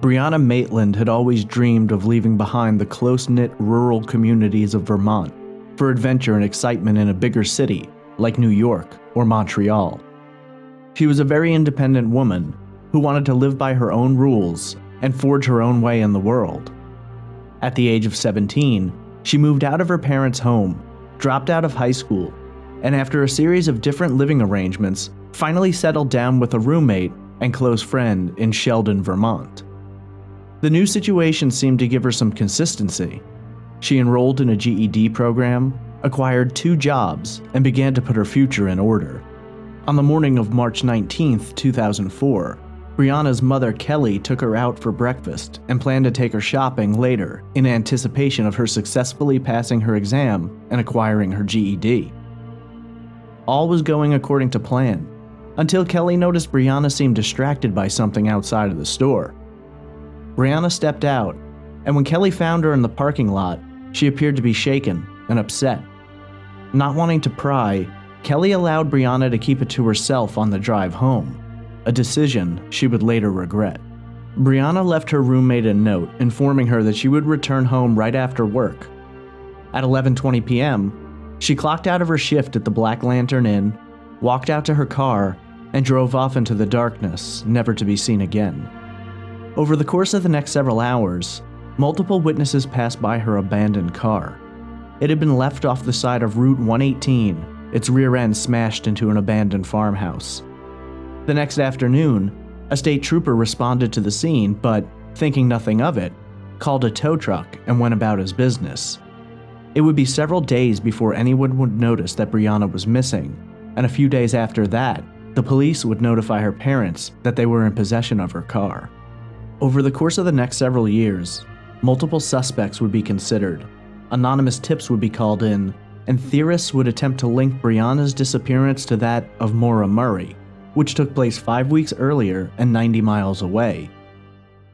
Brianna Maitland had always dreamed of leaving behind the close-knit rural communities of Vermont for adventure and excitement in a bigger city like New York or Montreal. She was a very independent woman who wanted to live by her own rules and forge her own way in the world. At the age of 17, she moved out of her parents' home, dropped out of high school, and after a series of different living arrangements, finally settled down with a roommate and close friend in Sheldon, Vermont. The new situation seemed to give her some consistency. She enrolled in a GED program, acquired 2 jobs, and began to put her future in order. On the morning of March 19, 2004, Brianna's mother Kelly took her out for breakfast and planned to take her shopping later in anticipation of her successfully passing her exam and acquiring her GED. All was going according to plan, until Kelly noticed Brianna seemed distracted by something outside of the store. Brianna stepped out, and when Kelly found her in the parking lot, she appeared to be shaken and upset. Not wanting to pry, Kelly allowed Brianna to keep it to herself on the drive home, a decision she would later regret. Brianna left her roommate a note informing her that she would return home right after work. At 11:20 p.m., she clocked out of her shift at the Black Lantern Inn, walked out to her car, and drove off into the darkness, never to be seen again. Over the course of the next several hours, multiple witnesses passed by her abandoned car. It had been left off the side of Route 118, its rear end smashed into an abandoned farmhouse. The next afternoon, a state trooper responded to the scene, but thinking nothing of it, called a tow truck and went about his business. It would be several days before anyone would notice that Brianna was missing, and a few days after that, the police would notify her parents that they were in possession of her car. Over the course of the next several years, multiple suspects would be considered, anonymous tips would be called in, and theorists would attempt to link Brianna's disappearance to that of Maura Murray, which took place 5 weeks earlier and 90 miles away.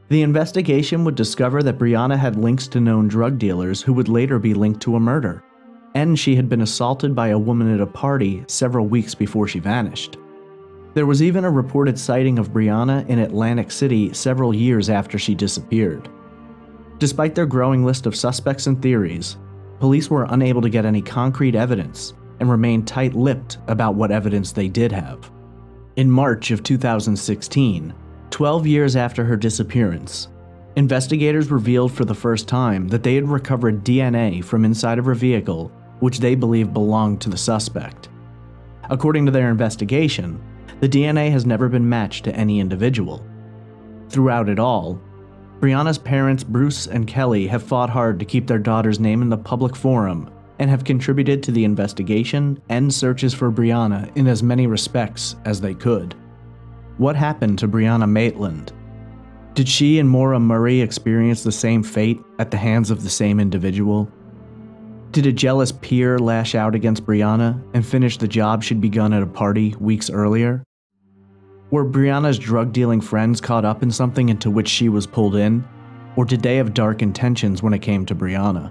The investigation would discover that Brianna had links to known drug dealers who would later be linked to a murder, and she had been assaulted by a woman at a party several weeks before she vanished. There was even a reported sighting of Brianna in Atlantic City several years after she disappeared. Despite their growing list of suspects and theories, police were unable to get any concrete evidence and remained tight-lipped about what evidence they did have. In March of 2016, 12 years after her disappearance, investigators revealed for the first time that they had recovered DNA from inside of her vehicle, which they believe belonged to the suspect. According to their investigation, the DNA has never been matched to any individual. Throughout it all, Brianna's parents Bruce and Kelly have fought hard to keep their daughter's name in the public forum and have contributed to the investigation and searches for Brianna in as many respects as they could. What happened to Brianna Maitland? Did she and Maura Murray experience the same fate at the hands of the same individual? Did a jealous peer lash out against Brianna and finish the job she'd begun at a party weeks earlier? Were Brianna's drug-dealing friends caught up in something into which she was pulled in, or did they have dark intentions when it came to Brianna?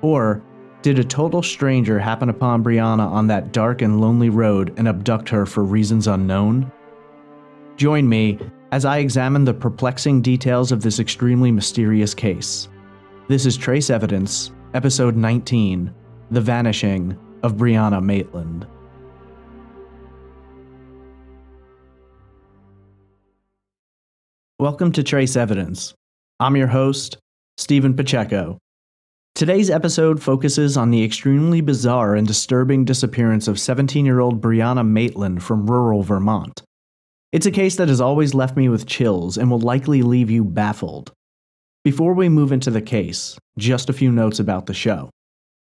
Or did a total stranger happen upon Brianna on that dark and lonely road and abduct her for reasons unknown? Join me as I examine the perplexing details of this extremely mysterious case. This is Trace Evidence, Episode 19, The Vanishing of Brianna Maitland. Welcome to Trace Evidence. I'm your host, Steven Pacheco. Today's episode focuses on the extremely bizarre and disturbing disappearance of 17-year-old Brianna Maitland from rural Vermont. It's a case that has always left me with chills and will likely leave you baffled. Before we move into the case, just a few notes about the show.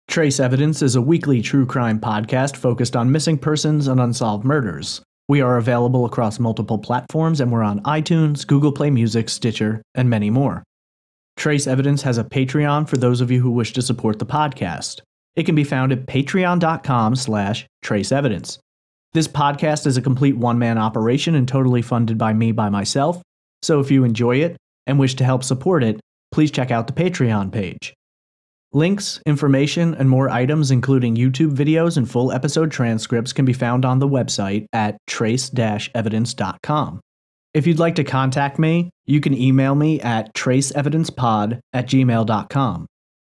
Trace Evidence is a weekly true crime podcast focused on missing persons and unsolved murders. We are available across multiple platforms and we're on iTunes, Google Play Music, Stitcher, and many more. Trace Evidence has a Patreon for those of you who wish to support the podcast. It can be found at patreon.com/traceevidence. This podcast is a complete one-man operation and totally funded by me by myself, so if you enjoy it and wish to help support it, please check out the Patreon page. Links, information, and more items including YouTube videos and full episode transcripts can be found on the website at trace-evidence.com. If you'd like to contact me, you can email me at traceevidencepod@gmail.com.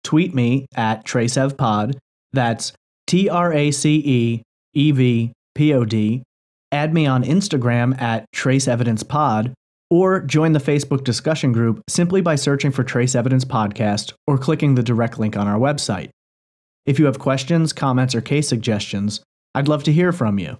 Tweet me at traceevpod, that's TRACEEVPOD. Add me on Instagram at traceevidencepod, or join the Facebook discussion group simply by searching for Trace Evidence Podcast or clicking the direct link on our website. If you have questions, comments, or case suggestions, I'd love to hear from you.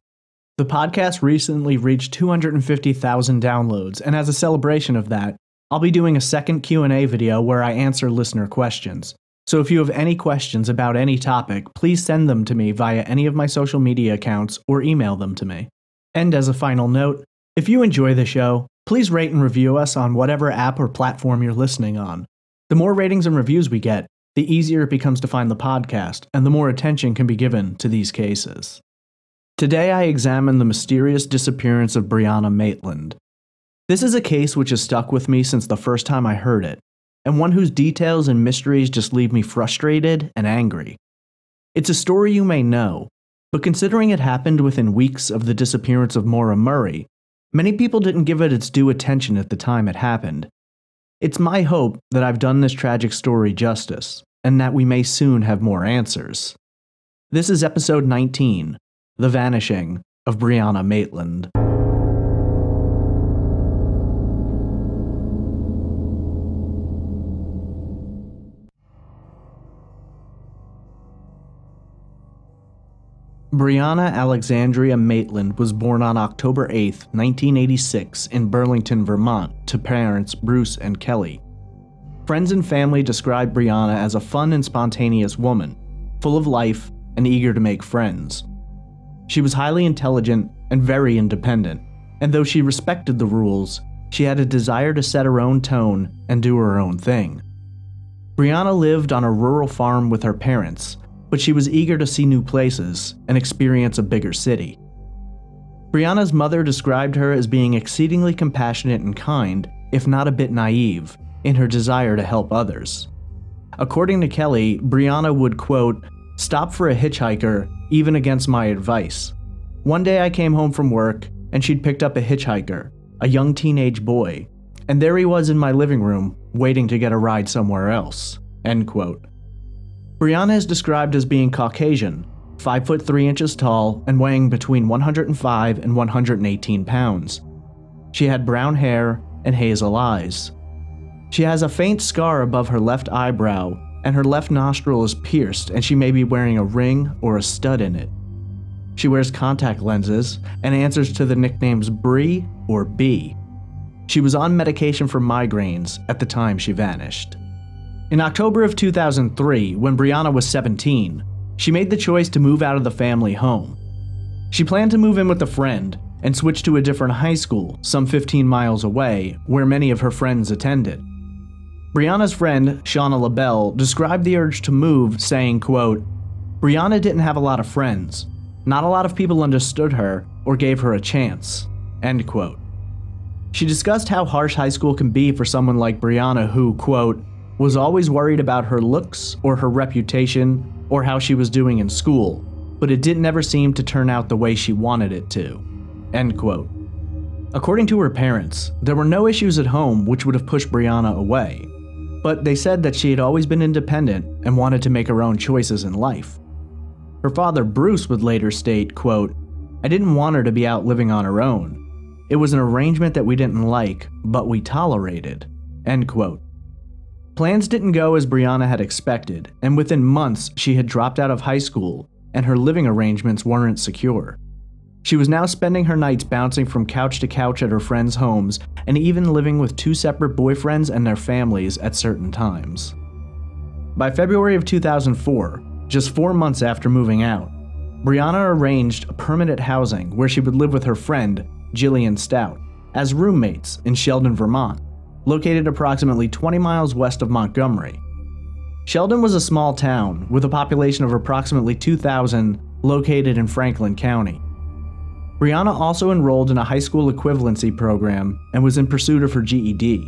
The podcast recently reached 250,000 downloads, and as a celebration of that, I'll be doing a second Q&A video where I answer listener questions. So if you have any questions about any topic, please send them to me via any of my social media accounts or email them to me. And as a final note, if you enjoy the show, please rate and review us on whatever app or platform you're listening on. The more ratings and reviews we get, the easier it becomes to find the podcast, and the more attention can be given to these cases. Today I examine the mysterious disappearance of Brianna Maitland. This is a case which has stuck with me since the first time I heard it, and one whose details and mysteries just leave me frustrated and angry. It's a story you may know, but considering it happened within weeks of the disappearance of Maura Murray, many people didn't give it its due attention at the time it happened. It's my hope that I've done this tragic story justice, and that we may soon have more answers. This is episode 19, The Vanishing of Brianna Maitland. Brianna Alexandria Maitland was born on October 8, 1986 in Burlington, Vermont, to parents Bruce and Kelly. Friends and family described Brianna as a fun and spontaneous woman, full of life and eager to make friends. She was highly intelligent and very independent, and though she respected the rules, she had a desire to set her own tone and do her own thing. Brianna lived on a rural farm with her parents, but she was eager to see new places and experience a bigger city. Brianna's mother described her as being exceedingly compassionate and kind, if not a bit naive, in her desire to help others. According to Kelly, Brianna would, quote, "stop for a hitchhiker, even against my advice. One day I came home from work, and she'd picked up a hitchhiker, a young teenage boy, and there he was in my living room, waiting to get a ride somewhere else," end quote. Brianna is described as being Caucasian, 5 foot 3 inches tall and weighing between 105 and 118 pounds. She had brown hair and hazel eyes. She has a faint scar above her left eyebrow, and her left nostril is pierced, and she may be wearing a ring or a stud in it. She wears contact lenses and answers to the nicknames Bree or B. She was on medication for migraines at the time she vanished. In October of 2003, when Brianna was 17, she made the choice to move out of the family home. She planned to move in with a friend and switch to a different high school, some 15 miles away, where many of her friends attended. Brianna's friend, Shauna LaBelle, described the urge to move, saying, quote, "Brianna didn't have a lot of friends. Not a lot of people understood her or gave her a chance," end quote. She discussed how harsh high school can be for someone like Brianna who, quote, "was always worried about her looks or her reputation or how she was doing in school, but it didn't ever seem to turn out the way she wanted it to," end quote. According to her parents, there were no issues at home which would have pushed Brianna away, but they said that she had always been independent and wanted to make her own choices in life. Her father, Bruce, would later state, quote, "I didn't want her to be out living on her own. It was an arrangement that we didn't like, but we tolerated," end quote. Plans didn't go as Brianna had expected, and within months she had dropped out of high school and her living arrangements weren't secure. She was now spending her nights bouncing from couch to couch at her friends' homes and even living with 2 separate boyfriends and their families at certain times. By February of 2004, just 4 months after moving out, Brianna arranged a permanent housing where she would live with her friend, Jillian Stout, as roommates in Sheldon, Vermont, located approximately 20 miles west of Montgomery. Sheldon was a small town with a population of approximately 2,000 located in Franklin County. Brianna also enrolled in a high school equivalency program and was in pursuit of her GED.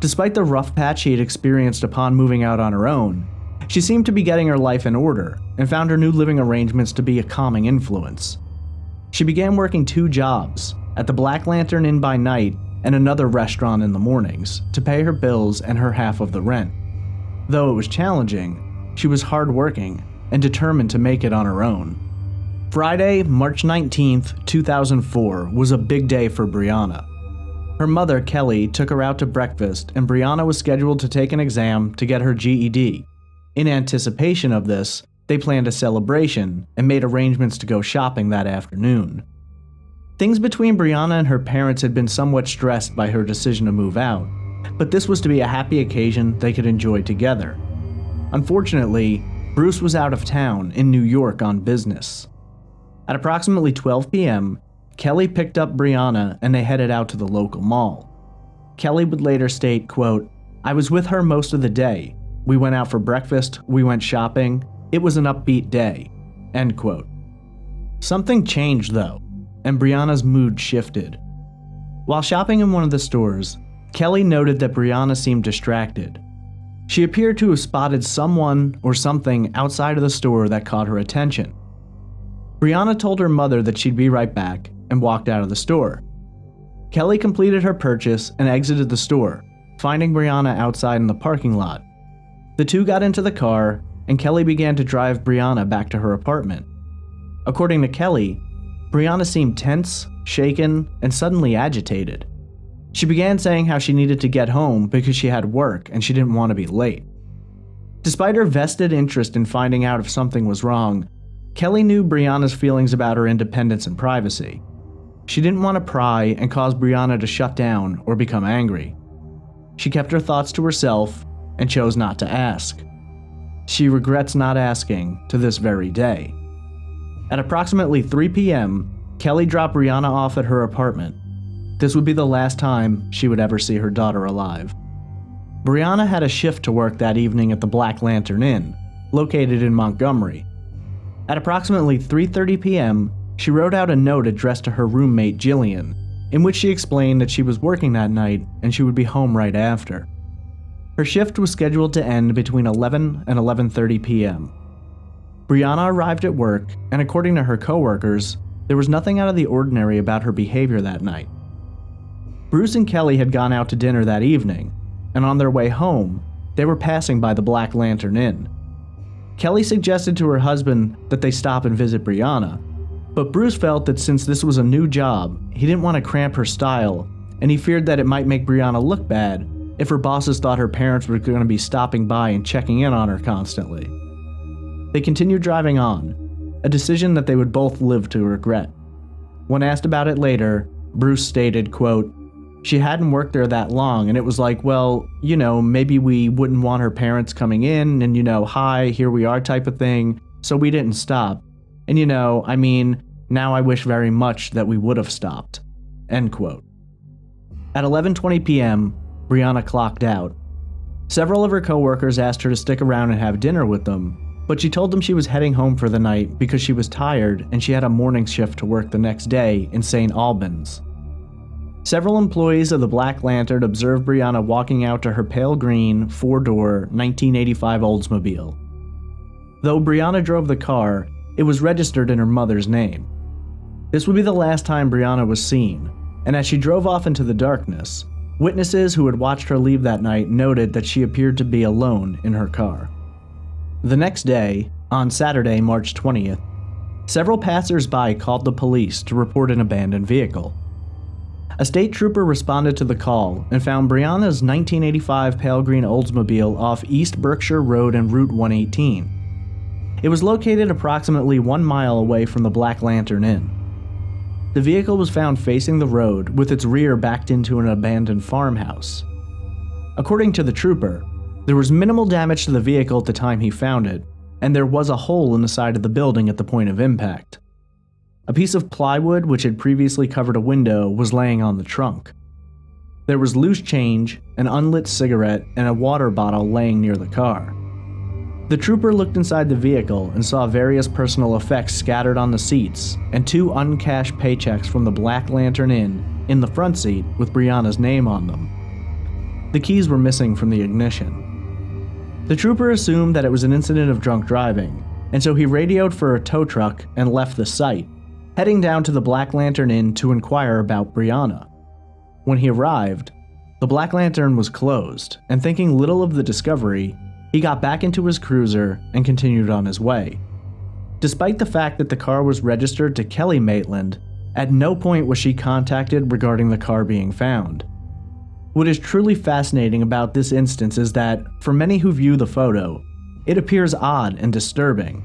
Despite the rough patch she had experienced upon moving out on her own, she seemed to be getting her life in order and found her new living arrangements to be a calming influence. She began working 2 jobs, at the Black Lantern Inn by night and another restaurant in the mornings to pay her bills and her half of the rent. Though it was challenging, she was hardworking and determined to make it on her own. Friday, March 19th, 2004 was a big day for Brianna. Her mother, Kelly, took her out to breakfast and Brianna was scheduled to take an exam to get her GED. In anticipation of this, they planned a celebration and made arrangements to go shopping that afternoon. Things between Brianna and her parents had been somewhat stressed by her decision to move out, but this was to be a happy occasion they could enjoy together. Unfortunately, Bruce was out of town in New York on business. At approximately 12 p.m., Kelly picked up Brianna and they headed out to the local mall. Kelly would later state, quote, "I was with her most of the day. We went out for breakfast, we went shopping. It was an upbeat day," end quote. Something changed though, and Brianna's mood shifted. While shopping in one of the stores, Kelly noted that Brianna seemed distracted. She appeared to have spotted someone or something outside of the store that caught her attention. Brianna told her mother that she'd be right back and walked out of the store. Kelly completed her purchase and exited the store, finding Brianna outside in the parking lot. The two got into the car and Kelly began to drive Brianna back to her apartment. According to Kelly, Brianna seemed tense, shaken, and suddenly agitated. She began saying how she needed to get home because she had work and she didn't want to be late. Despite her vested interest in finding out if something was wrong, Kelly knew Brianna's feelings about her independence and privacy. She didn't want to pry and cause Brianna to shut down or become angry. She kept her thoughts to herself and chose not to ask. She regrets not asking to this very day. At approximately 3 p.m., Kelly dropped Brianna off at her apartment. This would be the last time she would ever see her daughter alive. Brianna had a shift to work that evening at the Black Lantern Inn, located in Montgomery. At approximately 3:30 p.m., she wrote out a note addressed to her roommate Jillian, in which she explained that she was working that night and she would be home right after. Her shift was scheduled to end between 11 and 11:30 p.m. Brianna arrived at work, and according to her coworkers, there was nothing out of the ordinary about her behavior that night. Bruce and Kelly had gone out to dinner that evening, and on their way home, they were passing by the Black Lantern Inn. Kelly suggested to her husband that they stop and visit Brianna, but Bruce felt that since this was a new job, he didn't want to cramp her style, and he feared that it might make Brianna look bad if her bosses thought her parents were going to be stopping by and checking in on her constantly. They continued driving on, a decision that they would both live to regret. When asked about it later, Bruce stated, quote, "She hadn't worked there that long and it was like, well, you know, maybe we wouldn't want her parents coming in and, you know, hi, here we are type of thing, so we didn't stop. And you know, I mean, now I wish very much that we would have stopped," end quote. At 11:20 p.m., Brianna clocked out. Several of her coworkers asked her to stick around and have dinner with them, but she told them she was heading home for the night because she was tired and she had a morning shift to work the next day in St. Albans. Several employees of the Black Lantern observed Brianna walking out to her pale green, four-door, 1985 Oldsmobile. Though Brianna drove the car, it was registered in her mother's name. This would be the last time Brianna was seen, and as she drove off into the darkness, witnesses who had watched her leave that night noted that she appeared to be alone in her car. The next day, on Saturday, March 20th, several passers-by called the police to report an abandoned vehicle. A state trooper responded to the call and found Brianna's 1985 pale green Oldsmobile off East Berkshire Road and Route 118. It was located approximately 1 mile away from the Black Lantern Inn. The vehicle was found facing the road with its rear backed into an abandoned farmhouse. According to the trooper, there was minimal damage to the vehicle at the time he found it, and there was a hole in the side of the building at the point of impact. A piece of plywood which had previously covered a window was laying on the trunk. There was loose change, an unlit cigarette, and a water bottle laying near the car. The trooper looked inside the vehicle and saw various personal effects scattered on the seats and 2 uncashed paychecks from the Black Lantern Inn in the front seat with Brianna's name on them. The keys were missing from the ignition. The trooper assumed that it was an incident of drunk driving, and so he radioed for a tow truck and left the site, heading down to the Black Lantern Inn to inquire about Brianna. When he arrived, the Black Lantern was closed, and thinking little of the discovery, he got back into his cruiser and continued on his way. Despite the fact that the car was registered to Kelly Maitland, at no point was she contacted regarding the car being found. What is truly fascinating about this instance is that, for many who view the photo, it appears odd and disturbing.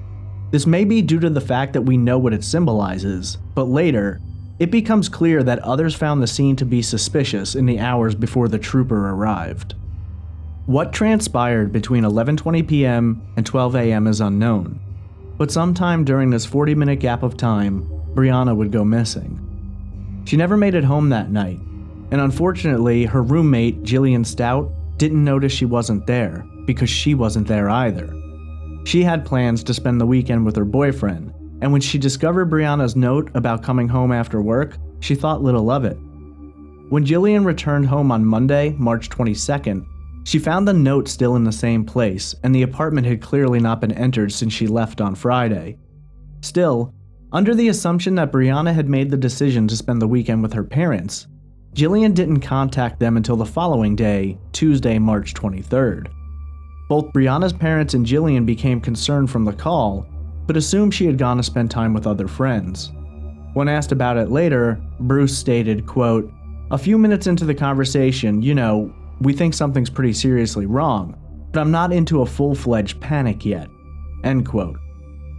This may be due to the fact that we know what it symbolizes, but later, it becomes clear that others found the scene to be suspicious in the hours before the trooper arrived. What transpired between 11:20 p.m. and 12 a.m. is unknown, but sometime during this 40-minute gap of time, Brianna would go missing. She never made it home that night, and unfortunately, her roommate, Jillian Stout, didn't notice she wasn't there because she wasn't there either. She had plans to spend the weekend with her boyfriend, and when she discovered Brianna's note about coming home after work, she thought little of it. When Jillian returned home on Monday, March 22nd, she found the note still in the same place, and the apartment had clearly not been entered since she left on Friday. Still, under the assumption that Brianna had made the decision to spend the weekend with her parents, Jillian didn't contact them until the following day, Tuesday, March 23rd. Both Brianna's parents and Jillian became concerned from the call, but assumed she had gone to spend time with other friends. When asked about it later, Bruce stated, quote, "A few minutes into the conversation, we think something's pretty seriously wrong, but I'm not into a full-fledged panic yet," end quote.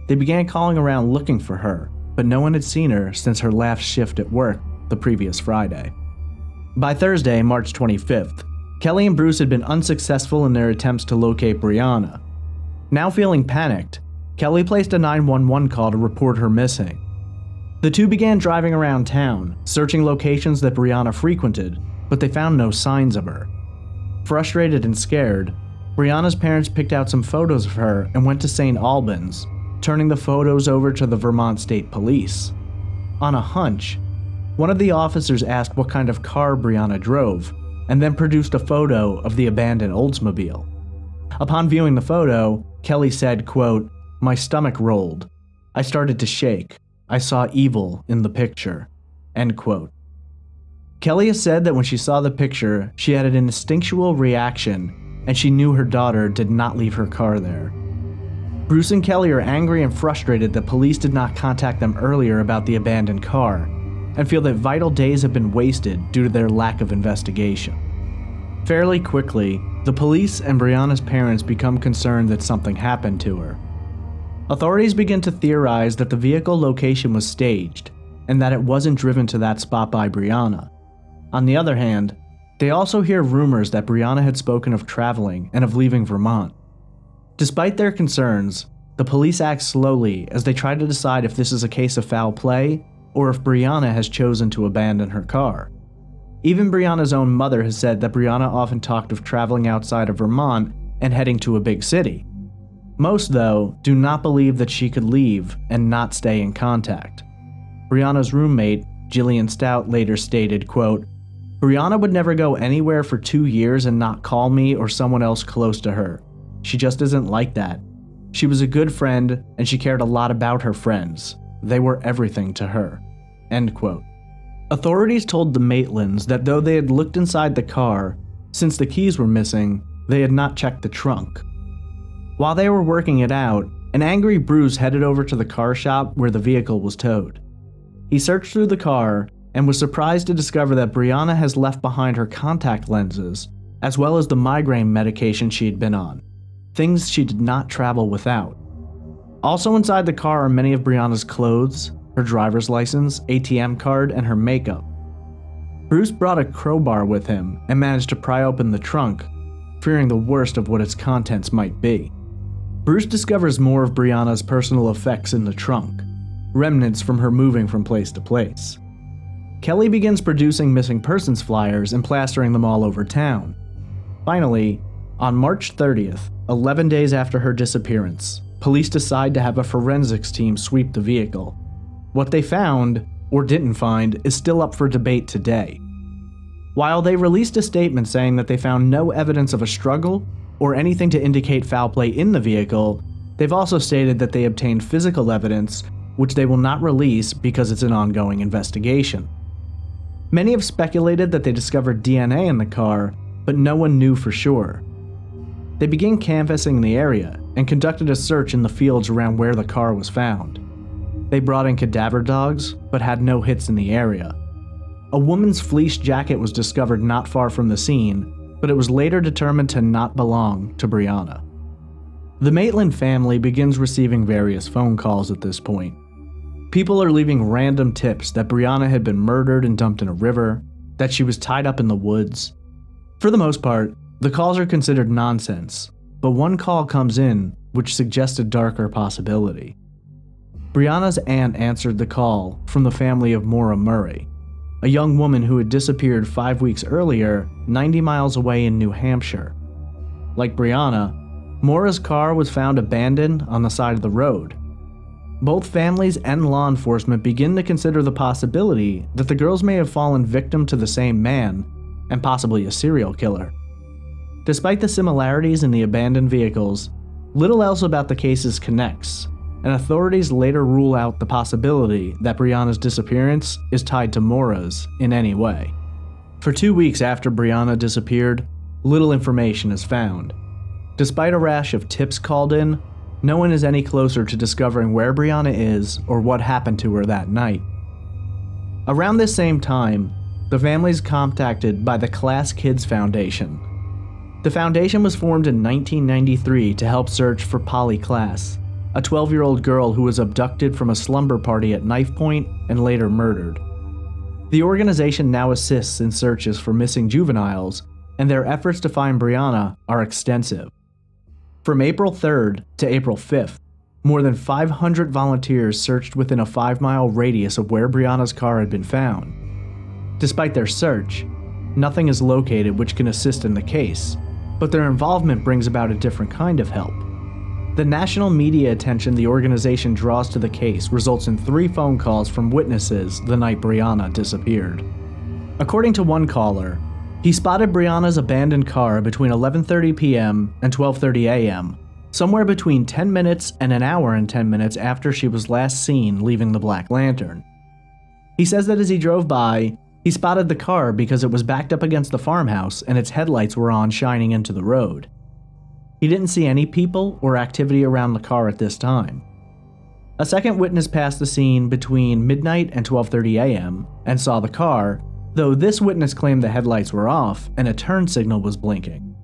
They began calling around looking for her, but no one had seen her since her last shift at work the previous Friday. By Thursday, March 25th, Kelly and Bruce had been unsuccessful in their attempts to locate Brianna. Now feeling panicked, Kelly placed a 911 call to report her missing. The two began driving around town, searching locations that Brianna frequented, but they found no signs of her. Frustrated and scared, Brianna's parents picked out some photos of her and went to St. Albans, turning the photos over to the Vermont State Police. On a hunch, one of the officers asked what kind of car Brianna drove, and then produced a photo of the abandoned Oldsmobile. Upon viewing the photo, Kelly said, quote, "My stomach rolled. I started to shake. I saw evil in the picture," end quote. Kelly has said that when she saw the picture, she had an instinctual reaction, and she knew her daughter did not leave her car there. Bruce and Kelly are angry and frustrated that police did not contact them earlier about the abandoned car, and feel that vital days have been wasted due to their lack of investigation. Fairly quickly, the police and Brianna's parents become concerned that something happened to her. Authorities begin to theorize that the vehicle location was staged, and that it wasn't driven to that spot by Brianna. On the other hand, they also hear rumors that Brianna had spoken of traveling and of leaving Vermont. Despite their concerns, the police act slowly as they try to decide if this is a case of foul play or if Brianna has chosen to abandon her car. Even Brianna's own mother has said that Brianna often talked of traveling outside of Vermont and heading to a big city. Most, though, do not believe that she could leave and not stay in contact. Brianna's roommate, Jillian Stout, later stated, quote, "Brianna would never go anywhere for 2 years and not call me or someone else close to her. She just isn't like that. She was a good friend, and she cared a lot about her friends. They were everything to her," end quote. Authorities told the Maitlands that though they had looked inside the car, since the keys were missing, they had not checked the trunk. While they were working it out, an angry Bruce headed over to the car shop where the vehicle was towed. He searched through the car and was surprised to discover that Brianna has left behind her contact lenses, as well as the migraine medication she had been on, things she did not travel without. Also inside the car are many of Brianna's clothes, her driver's license, ATM card, and her makeup. Bruce brought a crowbar with him and managed to pry open the trunk, fearing the worst of what its contents might be. Bruce discovers more of Brianna's personal effects in the trunk, remnants from her moving from place to place. Kelly begins producing missing persons flyers and plastering them all over town. Finally, on March 30th, 11 days after her disappearance, police decide to have a forensics team sweep the vehicle. What they found, or didn't find, is still up for debate today. While they released a statement saying that they found no evidence of a struggle or anything to indicate foul play in the vehicle, they've also stated that they obtained physical evidence which they will not release because it's an ongoing investigation. Many have speculated that they discovered DNA in the car, but no one knew for sure. They began canvassing the area and conducted a search in the fields around where the car was found. They brought in cadaver dogs, but had no hits in the area. A woman's fleece jacket was discovered not far from the scene, but it was later determined to not belong to Brianna. The Maitland family begins receiving various phone calls at this point. People are leaving random tips that Brianna had been murdered and dumped in a river, that she was tied up in the woods. For the most part, the calls are considered nonsense, but one call comes in which suggests a darker possibility. Brianna's aunt answered the call from the family of Maura Murray, a young woman who had disappeared 5 weeks earlier, 90 miles away in New Hampshire. Like Brianna, Maura's car was found abandoned on the side of the road. Both families and law enforcement begin to consider the possibility that the girls may have fallen victim to the same man, and possibly a serial killer. Despite the similarities in the abandoned vehicles, little else about the cases connects, and authorities later rule out the possibility that Brianna's disappearance is tied to Maura's in any way. For 2 weeks after Brianna disappeared, little information is found. Despite a rash of tips called in, no one is any closer to discovering where Brianna is or what happened to her that night. Around this same time, the family is contacted by the Klaas Kids Foundation. The foundation was formed in 1993 to help search for Polly Klaas, a 12-year-old girl who was abducted from a slumber party at knife point and later murdered. The organization now assists in searches for missing juveniles, and their efforts to find Brianna are extensive. From April 3rd to April 5th, more than 500 volunteers searched within a 5-mile radius of where Brianna's car had been found. Despite their search, nothing is located which can assist in the case, but their involvement brings about a different kind of help. The national media attention the organization draws to the case results in 3 phone calls from witnesses the night Brianna disappeared. According to one caller, he spotted Brianna's abandoned car between 11:30 p.m. and 12:30 a.m., somewhere between 10 minutes and an hour and 10 minutes after she was last seen leaving the Black Lantern. He says that as he drove by, he spotted the car because it was backed up against the farmhouse and its headlights were on, shining into the road. He didn't see any people or activity around the car at this time. A second witness passed the scene between midnight and 12:30 a.m. and saw the car, though this witness claimed the headlights were off and a turn signal was blinking.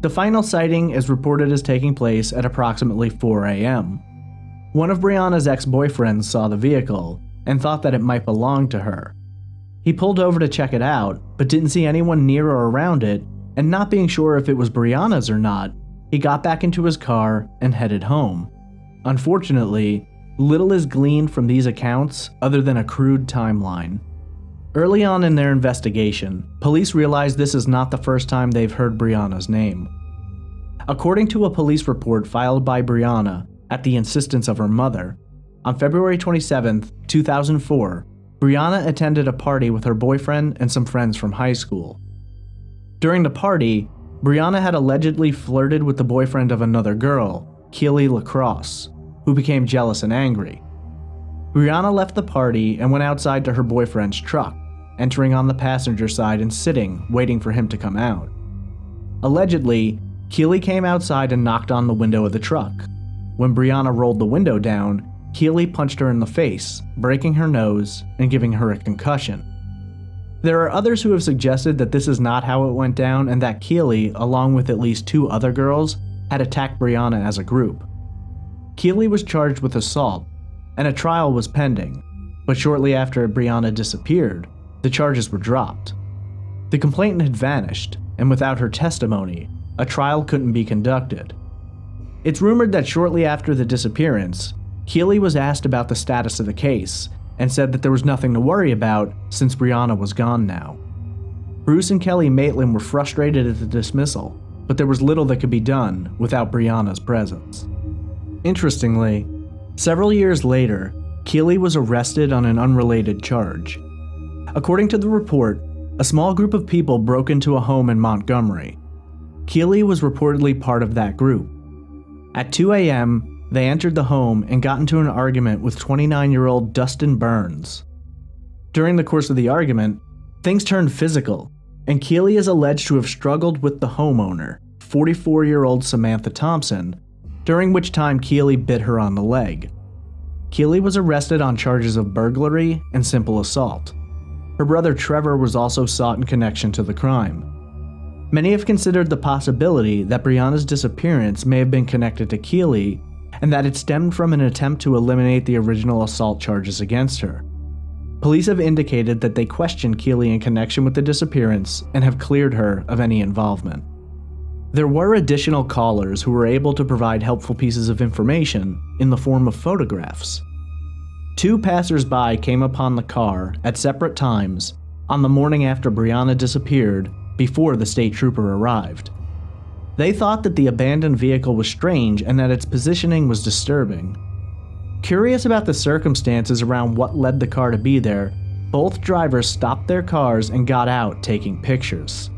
The final sighting is reported as taking place at approximately 4 a.m. One of Brianna's ex-boyfriends saw the vehicle and thought that it might belong to her. He pulled over to check it out, but didn't see anyone near or around it, and not being sure if it was Brianna's or not, he got back into his car and headed home. Unfortunately, little is gleaned from these accounts other than a crude timeline. Early on in their investigation, police realize this is not the first time they've heard Brianna's name. According to a police report filed by Brianna at the insistence of her mother, on February 27, 2004, Brianna attended a party with her boyfriend and some friends from high school. During the party, Brianna had allegedly flirted with the boyfriend of another girl, Keely LaCrosse, who became jealous and angry. Brianna left the party and went outside to her boyfriend's truck, entering on the passenger side and sitting, waiting for him to come out. Allegedly, Keely came outside and knocked on the window of the truck. When Brianna rolled the window down, Keely punched her in the face, breaking her nose and giving her a concussion. There are others who have suggested that this is not how it went down and that Keely, along with at least 2 other girls, had attacked Brianna as a group. Keely was charged with assault, and a trial was pending, but shortly after Brianna disappeared, the charges were dropped. The complainant had vanished, and without her testimony, a trial couldn't be conducted. It's rumored that shortly after the disappearance, Keely was asked about the status of the case, and said that there was nothing to worry about since Brianna was gone now. Bruce and Kelly Maitland were frustrated at the dismissal, but there was little that could be done without Brianna's presence. Interestingly, several years later, Keely was arrested on an unrelated charge. According to the report, a small group of people broke into a home in Montgomery. Keely was reportedly part of that group. At 2 a.m., They entered the home and got into an argument with 29-year-old Dustin Burns. During the course of the argument, things turned physical, and Keely is alleged to have struggled with the homeowner, 44-year-old Samantha Thompson, during which time Keely bit her on the leg. Keely was arrested on charges of burglary and simple assault. Her brother Trevor was also sought in connection to the crime. Many have considered the possibility that Brianna's disappearance may have been connected to Keely, and that it stemmed from an attempt to eliminate the original assault charges against her. Police have indicated that they questioned Keely in connection with the disappearance and have cleared her of any involvement. There were additional callers who were able to provide helpful pieces of information in the form of photographs. Two passersby came upon the car at separate times on the morning after Brianna disappeared before the state trooper arrived. They thought that the abandoned vehicle was strange and that its positioning was disturbing. Curious about the circumstances around what led the car to be there, both drivers stopped their cars and got out taking pictures.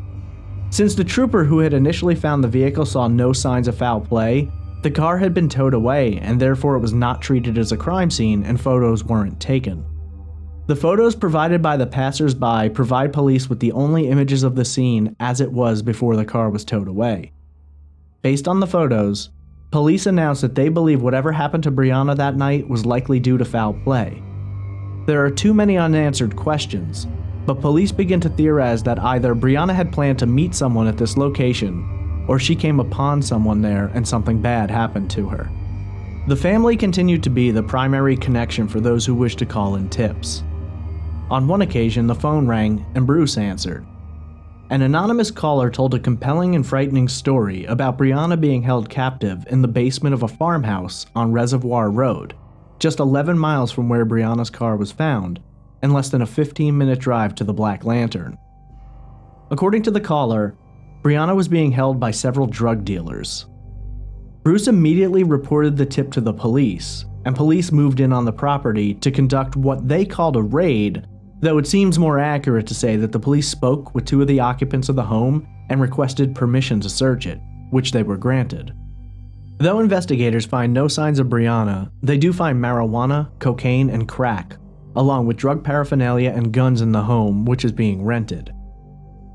Since the trooper who had initially found the vehicle saw no signs of foul play, the car had been towed away and therefore it was not treated as a crime scene and photos weren't taken. The photos provided by the passersby provide police with the only images of the scene as it was before the car was towed away. Based on the photos, police announced that they believe whatever happened to Brianna that night was likely due to foul play. There are too many unanswered questions, but police begin to theorize that either Brianna had planned to meet someone at this location, or she came upon someone there and something bad happened to her. The family continued to be the primary connection for those who wished to call in tips. On one occasion, the phone rang and Bruce answered. An anonymous caller told a compelling and frightening story about Brianna being held captive in the basement of a farmhouse on Reservoir Road, just 11 miles from where Brianna's car was found, and less than a 15-minute drive to the Black Lantern. According to the caller, Brianna was being held by several drug dealers. Bruce immediately reported the tip to the police, and police moved in on the property to conduct what they called a raid, though it seems more accurate to say that the police spoke with two of the occupants of the home and requested permission to search it, which they were granted. Though investigators find no signs of Brianna, they do find marijuana, cocaine, and crack, along with drug paraphernalia and guns in the home, which is being rented.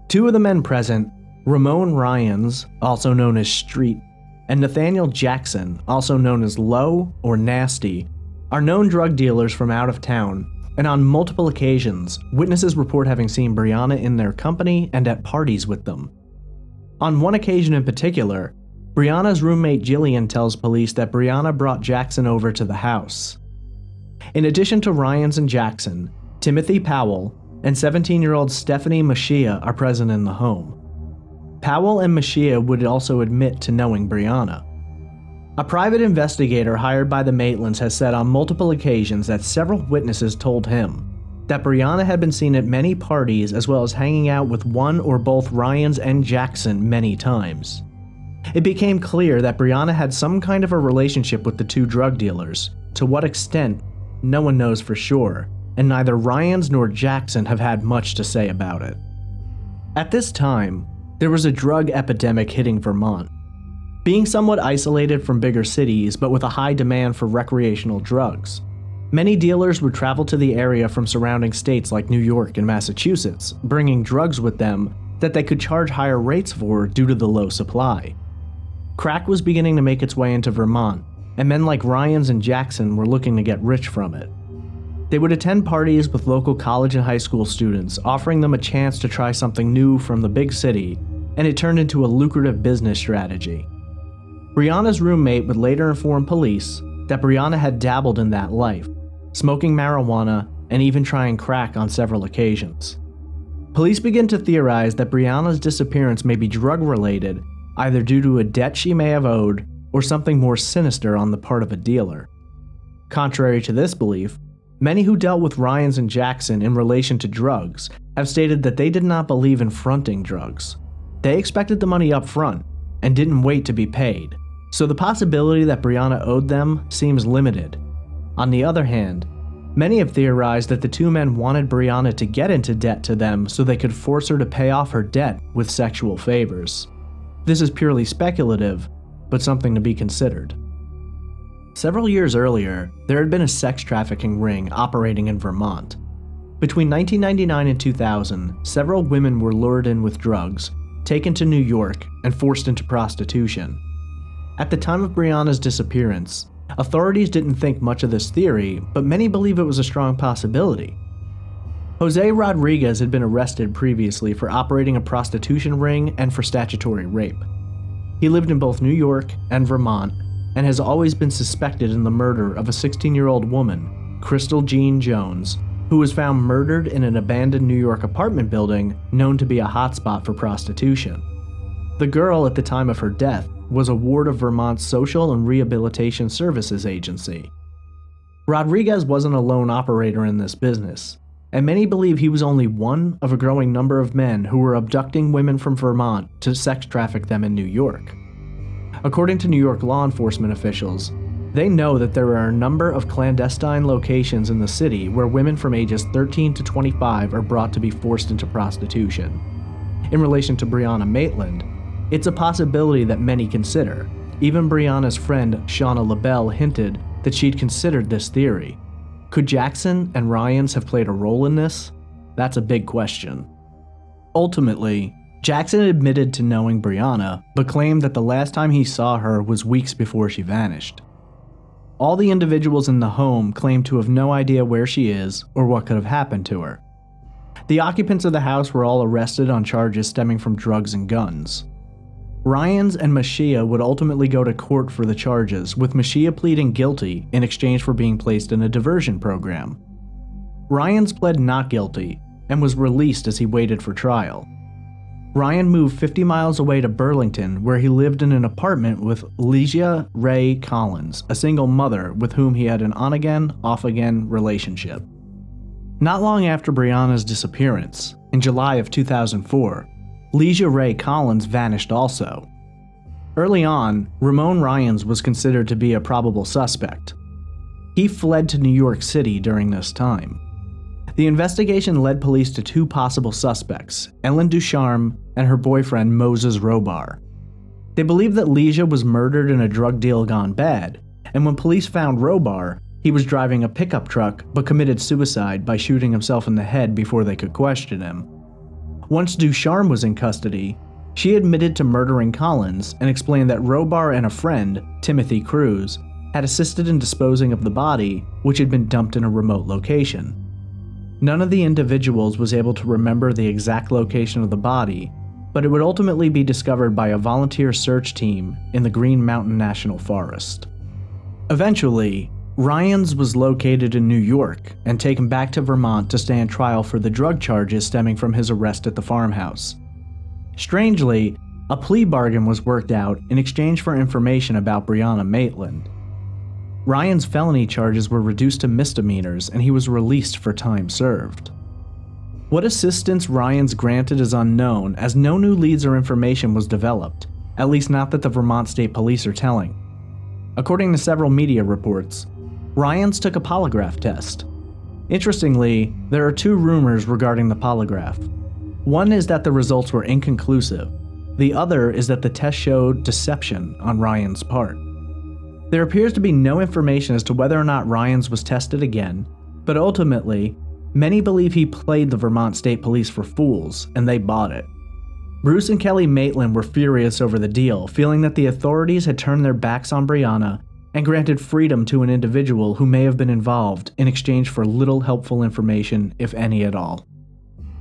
Two of the men present, Ramon Ryans, also known as Street, and Nathaniel Jackson, also known as Low or Nasty, are known drug dealers from out of town, and on multiple occasions, witnesses report having seen Brianna in their company and at parties with them. On one occasion in particular, Brianna's roommate Jillian tells police that Brianna brought Jackson over to the house. In addition to Ryans and Jackson, Timothy Powell and 17-year-old Stephanie Machia are present in the home. Powell and Machia would also admit to knowing Brianna. A private investigator hired by the Maitlands has said on multiple occasions that several witnesses told him that Brianna had been seen at many parties as well as hanging out with one or both Ryans and Jackson many times. It became clear that Brianna had some kind of a relationship with the two drug dealers. To what extent, no one knows for sure, and neither Ryans nor Jackson have had much to say about it. At this time, there was a drug epidemic hitting Vermont. Being somewhat isolated from bigger cities, but with a high demand for recreational drugs, many dealers would travel to the area from surrounding states like New York and Massachusetts, bringing drugs with them that they could charge higher rates for due to the low supply. Crack was beginning to make its way into Vermont, and men like Ryans and Jackson were looking to get rich from it. They would attend parties with local college and high school students, offering them a chance to try something new from the big city, and it turned into a lucrative business strategy. Brianna's roommate would later inform police that Brianna had dabbled in that life, smoking marijuana and even trying crack on several occasions. Police begin to theorize that Brianna's disappearance may be drug-related, either due to a debt she may have owed or something more sinister on the part of a dealer. Contrary to this belief, many who dealt with Ryans and Jackson in relation to drugs have stated that they did not believe in fronting drugs. They expected the money up front and didn't wait to be paid, so the possibility that Brianna owed them seems limited. On the other hand, many have theorized that the two men wanted Brianna to get into debt to them so they could force her to pay off her debt with sexual favors. This is purely speculative, but something to be considered. Several years earlier, there had been a sex trafficking ring operating in Vermont. Between 1999 and 2000, several women were lured in with drugs, taken to New York, and forced into prostitution. At the time of Brianna's disappearance, authorities didn't think much of this theory, but many believe it was a strong possibility. Jose Rodriguez had been arrested previously for operating a prostitution ring and for statutory rape. He lived in both New York and Vermont, and has always been suspected in the murder of a 16-year-old woman, Crystal Jean Jones, who was found murdered in an abandoned New York apartment building known to be a hotspot for prostitution. The girl, at the time of her death, was a ward of Vermont's Social and Rehabilitation Services Agency. Rodriguez wasn't a lone operator in this business, and many believe he was only one of a growing number of men who were abducting women from Vermont to sex traffic them in New York. According to New York law enforcement officials, they know that there are a number of clandestine locations in the city where women from ages 13 to 25 are brought to be forced into prostitution. In relation to Brianna Maitland, it's a possibility that many consider. Even Brianna's friend Shauna LaBelle hinted that she'd considered this theory. Could Jackson and Ryans have played a role in this? That's a big question. Ultimately, Jackson admitted to knowing Brianna, but claimed that the last time he saw her was weeks before she vanished. All the individuals in the home claim to have no idea where she is or what could have happened to her. The occupants of the house were all arrested on charges stemming from drugs and guns. Ryans and Machia would ultimately go to court for the charges, with Machia pleading guilty in exchange for being placed in a diversion program. Ryans pled not guilty and was released as he waited for trial. Ryan moved 50 miles away to Burlington, where he lived in an apartment with Ligia Ray Collins, a single mother with whom he had an on-again, off-again relationship. Not long after Brianna's disappearance, in July of 2004, Ligia Ray Collins vanished also. Early on, Ramon Ryans was considered to be a probable suspect. He fled to New York City during this time. The investigation led police to two possible suspects, Ellen Ducharme and her boyfriend Moses Robar. They believed that Ligia was murdered in a drug deal gone bad, and when police found Robar, he was driving a pickup truck but committed suicide by shooting himself in the head before they could question him. Once Ducharme was in custody, she admitted to murdering Collins and explained that Robar and a friend, Timothy Cruz, had assisted in disposing of the body, which had been dumped in a remote location. None of the individuals was able to remember the exact location of the body, but it would ultimately be discovered by a volunteer search team in the Green Mountain National Forest. Eventually, Ryans was located in New York and taken back to Vermont to stand trial for the drug charges stemming from his arrest at the farmhouse. Strangely, a plea bargain was worked out in exchange for information about Brianna Maitland. Ryan's felony charges were reduced to misdemeanors, and he was released for time served. What assistance Ryans granted is unknown, as no new leads or information was developed, at least not that the Vermont State Police are telling. According to several media reports, Ryans took a polygraph test. Interestingly, there are two rumors regarding the polygraph. One is that the results were inconclusive. The other is that the test showed deception on Ryan's part. There appears to be no information as to whether or not Ryans was tested again, but ultimately, many believe he played the Vermont State Police for fools, and they bought it. Bruce and Kelly Maitland were furious over the deal, feeling that the authorities had turned their backs on Brianna and granted freedom to an individual who may have been involved in exchange for little helpful information, if any at all.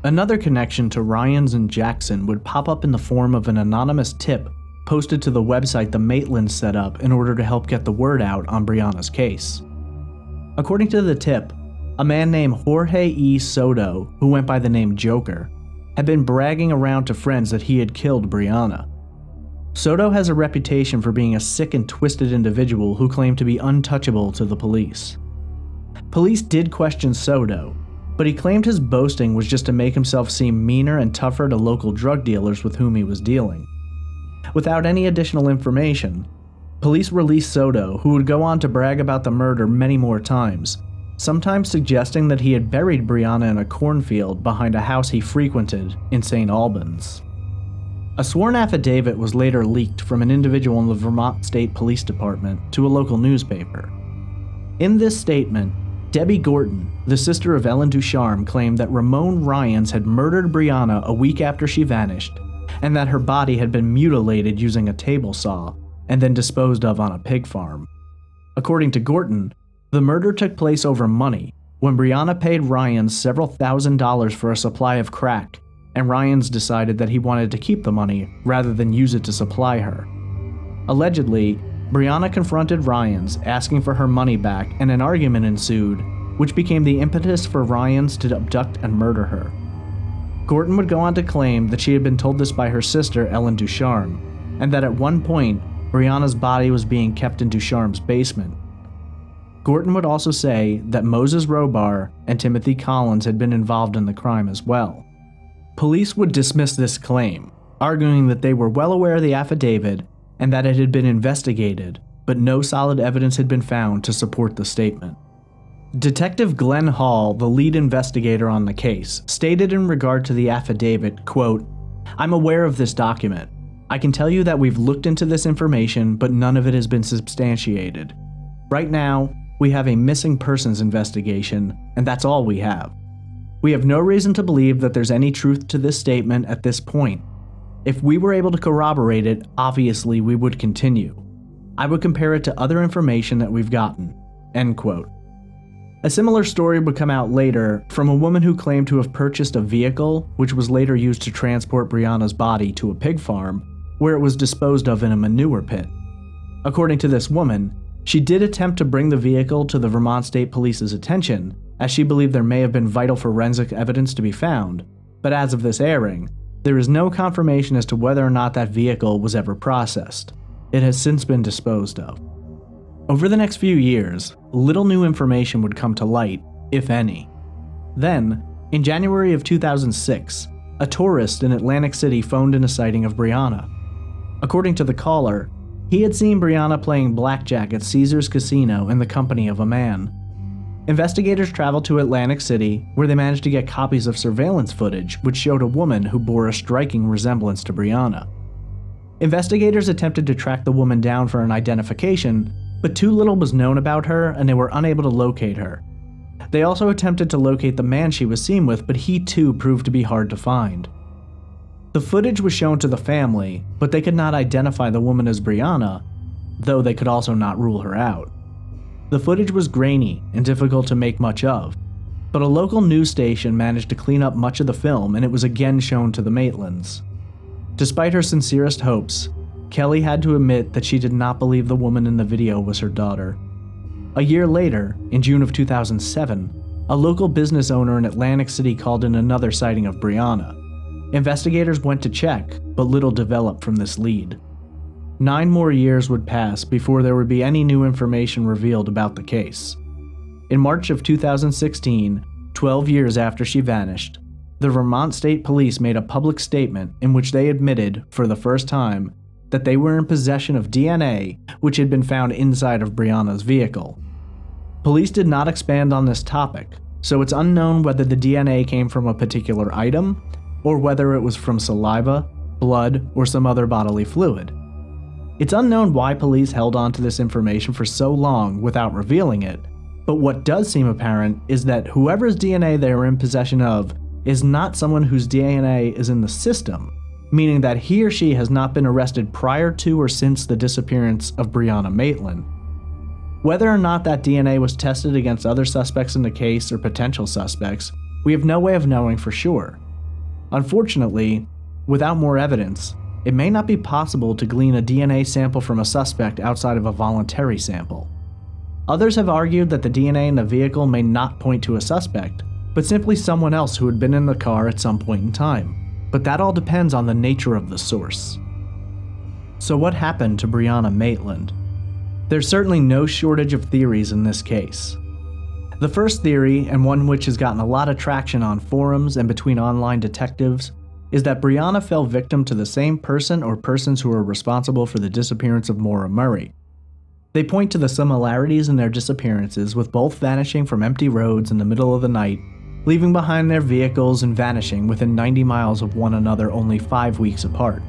Another connection to Ryans and Jackson would pop up in the form of an anonymous tip posted to the website the Maitlands set up in order to help get the word out on Brianna's case. According to the tip, a man named Jorge E. Soto, who went by the name Joker, had been bragging around to friends that he had killed Brianna. Soto has a reputation for being a sick and twisted individual who claimed to be untouchable to the police. Police did question Soto, but he claimed his boasting was just to make himself seem meaner and tougher to local drug dealers with whom he was dealing. Without any additional information, police released Soto, who would go on to brag about the murder many more times, sometimes suggesting that he had buried Brianna in a cornfield behind a house he frequented in St. Albans. A sworn affidavit was later leaked from an individual in the Vermont State Police Department to a local newspaper. In this statement, Debbie Gorton, the sister of Ellen Ducharme, claimed that Ramon Ryans had murdered Brianna a week after she vanished, and that her body had been mutilated using a table saw, and then disposed of on a pig farm. According to Gorton, the murder took place over money, when Brianna paid Ryans several $1,000s for a supply of crack, and Ryans decided that he wanted to keep the money rather than use it to supply her. Allegedly, Brianna confronted Ryans, asking for her money back, and an argument ensued, which became the impetus for Ryans to abduct and murder her. Gorton would go on to claim that she had been told this by her sister, Ellen Ducharme, and that at one point, Brianna's body was being kept in Ducharme's basement. Gorton would also say that Moses Robar and Timothy Collins had been involved in the crime as well. Police would dismiss this claim, arguing that they were well aware of the affidavit and that it had been investigated, but no solid evidence had been found to support the statement. Detective Glenn Hall, the lead investigator on the case, stated in regard to the affidavit, quote, "I'm aware of this document. I can tell you that we've looked into this information, but none of it has been substantiated. Right now, we have a missing persons investigation, and that's all we have. We have no reason to believe that there's any truth to this statement at this point. If we were able to corroborate it, obviously we would continue. I would compare it to other information that we've gotten." End quote. A similar story would come out later from a woman who claimed to have purchased a vehicle, which was later used to transport Brianna's body to a pig farm, where it was disposed of in a manure pit. According to this woman, she did attempt to bring the vehicle to the Vermont State Police's attention, as she believed there may have been vital forensic evidence to be found, but as of this airing, there is no confirmation as to whether or not that vehicle was ever processed. It has since been disposed of. Over the next few years, little new information would come to light, if any. Then, in January of 2006, a tourist in Atlantic City phoned in a sighting of Brianna. According to the caller, he had seen Brianna playing blackjack at Caesar's Casino in the company of a man. Investigators traveled to Atlantic City, where they managed to get copies of surveillance footage which showed a woman who bore a striking resemblance to Brianna. Investigators attempted to track the woman down for an identification, but too little was known about her and they were unable to locate her. They also attempted to locate the man she was seen with, but he too proved to be hard to find. The footage was shown to the family, but they could not identify the woman as Brianna, though they could also not rule her out. The footage was grainy and difficult to make much of, but a local news station managed to clean up much of the film and it was again shown to the Maitlands. Despite her sincerest hopes, Kelly had to admit that she did not believe the woman in the video was her daughter. A year later, in June of 2007, a local business owner in Atlantic City called in another sighting of Brianna. Investigators went to check, but little developed from this lead. 9 more years would pass before there would be any new information revealed about the case. In March of 2016, 12 years after she vanished, the Vermont State Police made a public statement in which they admitted, for the first time, that they were in possession of DNA which had been found inside of Brianna's vehicle. Police did not expand on this topic, so it's unknown whether the DNA came from a particular item, or whether it was from saliva, blood, or some other bodily fluid. It's unknown why police held on to this information for so long without revealing it, but what does seem apparent is that whoever's DNA they are in possession of is not someone whose DNA is in the system, meaning that he or she has not been arrested prior to or since the disappearance of Brianna Maitland. Whether or not that DNA was tested against other suspects in the case or potential suspects, we have no way of knowing for sure. Unfortunately, without more evidence, it may not be possible to glean a DNA sample from a suspect outside of a voluntary sample. Others have argued that the DNA in the vehicle may not point to a suspect, but simply someone else who had been in the car at some point in time, but that all depends on the nature of the source. So what happened to Brianna Maitland? There's certainly no shortage of theories in this case. The first theory, and one which has gotten a lot of traction on forums and between online detectives, is that Brianna fell victim to the same person or persons who were responsible for the disappearance of Maura Murray. They point to the similarities in their disappearances, with both vanishing from empty roads in the middle of the night, leaving behind their vehicles and vanishing within 90 miles of one another only 5 weeks apart.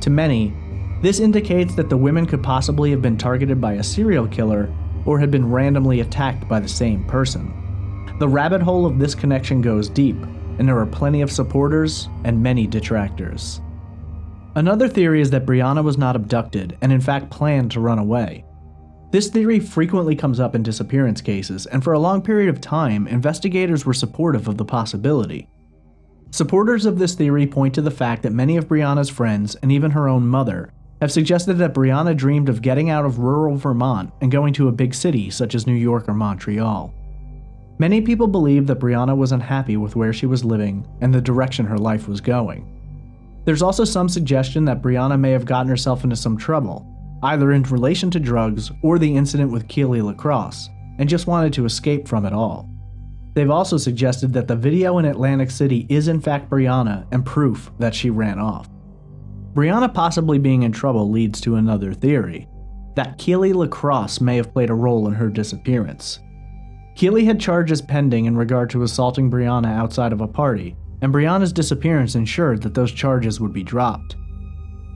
To many, this indicates that the women could possibly have been targeted by a serial killer or had been randomly attacked by the same person. The rabbit hole of this connection goes deep, and there are plenty of supporters and many detractors. Another theory is that Brianna was not abducted and in fact planned to run away. This theory frequently comes up in disappearance cases, and for a long period of time, investigators were supportive of the possibility. Supporters of this theory point to the fact that many of Brianna's friends, and even her own mother, have suggested that Brianna dreamed of getting out of rural Vermont and going to a big city such as New York or Montreal. Many people believe that Brianna was unhappy with where she was living and the direction her life was going. There's also some suggestion that Brianna may have gotten herself into some trouble, either in relation to drugs or the incident with Keely LaCrosse, and just wanted to escape from it all. They've also suggested that the video in Atlantic City is in fact Brianna and proof that she ran off. Brianna possibly being in trouble leads to another theory, that Keely LaCrosse may have played a role in her disappearance. Keely had charges pending in regard to assaulting Brianna outside of a party, and Brianna's disappearance ensured that those charges would be dropped.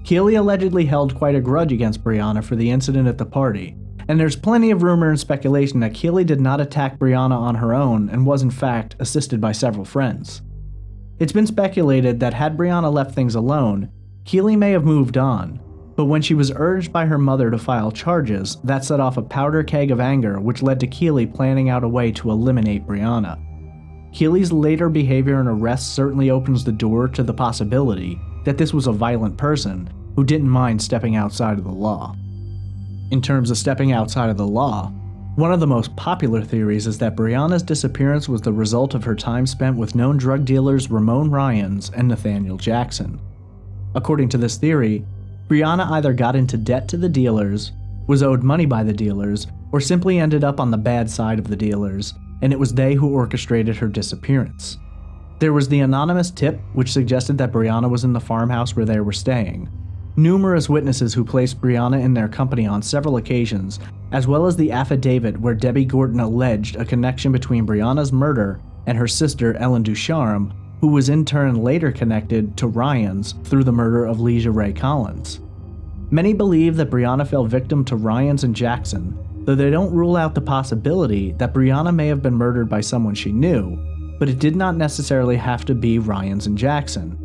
Keely allegedly held quite a grudge against Brianna for the incident at the party, and there's plenty of rumor and speculation that Keely did not attack Brianna on her own and was in fact assisted by several friends. It's been speculated that had Brianna left things alone, Keely may have moved on, but when she was urged by her mother to file charges, that set off a powder keg of anger, which led to Keely planning out a way to eliminate Brianna. Keely's later behavior and arrest certainly opens the door to the possibility that this was a violent person who didn't mind stepping outside of the law. In terms of stepping outside of the law, one of the most popular theories is that Brianna's disappearance was the result of her time spent with known drug dealers Ramon Ryans and Nathaniel Jackson. According to this theory, Brianna either got into debt to the dealers, was owed money by the dealers, or simply ended up on the bad side of the dealers, and it was they who orchestrated her disappearance. There was the anonymous tip, which suggested that Brianna was in the farmhouse where they were staying, numerous witnesses who placed Brianna in their company on several occasions, as well as the affidavit where Debbie Gorton alleged a connection between Brianna's murder and her sister Ellen Ducharme, who was in turn later connected to Ryans through the murder of Ligia Ray Collins. Many believe that Brianna fell victim to Ryans and Jackson, though they don't rule out the possibility that Brianna may have been murdered by someone she knew, but it did not necessarily have to be Ryans and Jackson.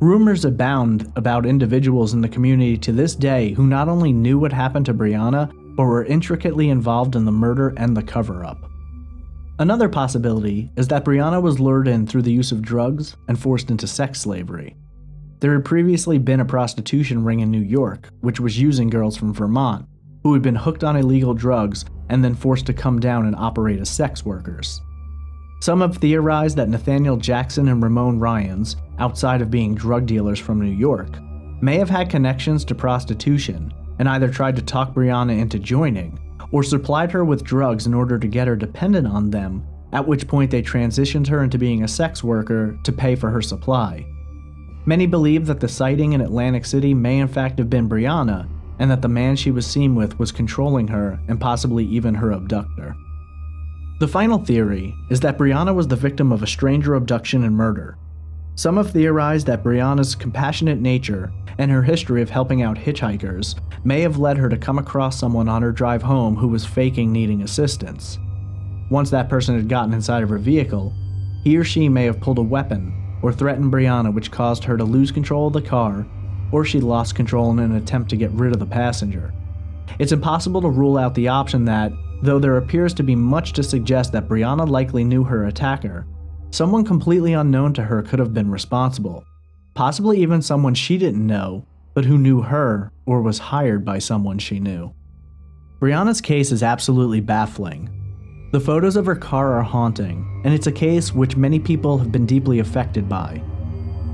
Rumors abound about individuals in the community to this day who not only knew what happened to Brianna, but were intricately involved in the murder and the cover-up. Another possibility is that Brianna was lured in through the use of drugs and forced into sex slavery. There had previously been a prostitution ring in New York, which was using girls from Vermont, who had been hooked on illegal drugs and then forced to come down and operate as sex workers. Some have theorized that Nathaniel Jackson and Ramon Ryans, outside of being drug dealers from New York, may have had connections to prostitution and either tried to talk Brianna into joining or supplied her with drugs in order to get her dependent on them, at which point they transitioned her into being a sex worker to pay for her supply. Many believe that the sighting in Atlantic City may in fact have been Brianna, and that the man she was seen with was controlling her and possibly even her abductor. The final theory is that Brianna was the victim of a stranger abduction and murder. Some have theorized that Brianna's compassionate nature and her history of helping out hitchhikers may have led her to come across someone on her drive home who was faking needing assistance. Once that person had gotten inside of her vehicle, he or she may have pulled a weapon or threatened Brianna, which caused her to lose control of the car, or she lost control in an attempt to get rid of the passenger. It's impossible to rule out the option that, though there appears to be much to suggest that Brianna likely knew her attacker, someone completely unknown to her could have been responsible, possibly even someone she didn't know, but who knew her or was hired by someone she knew. Brianna's case is absolutely baffling. The photos of her car are haunting, and it's a case which many people have been deeply affected by.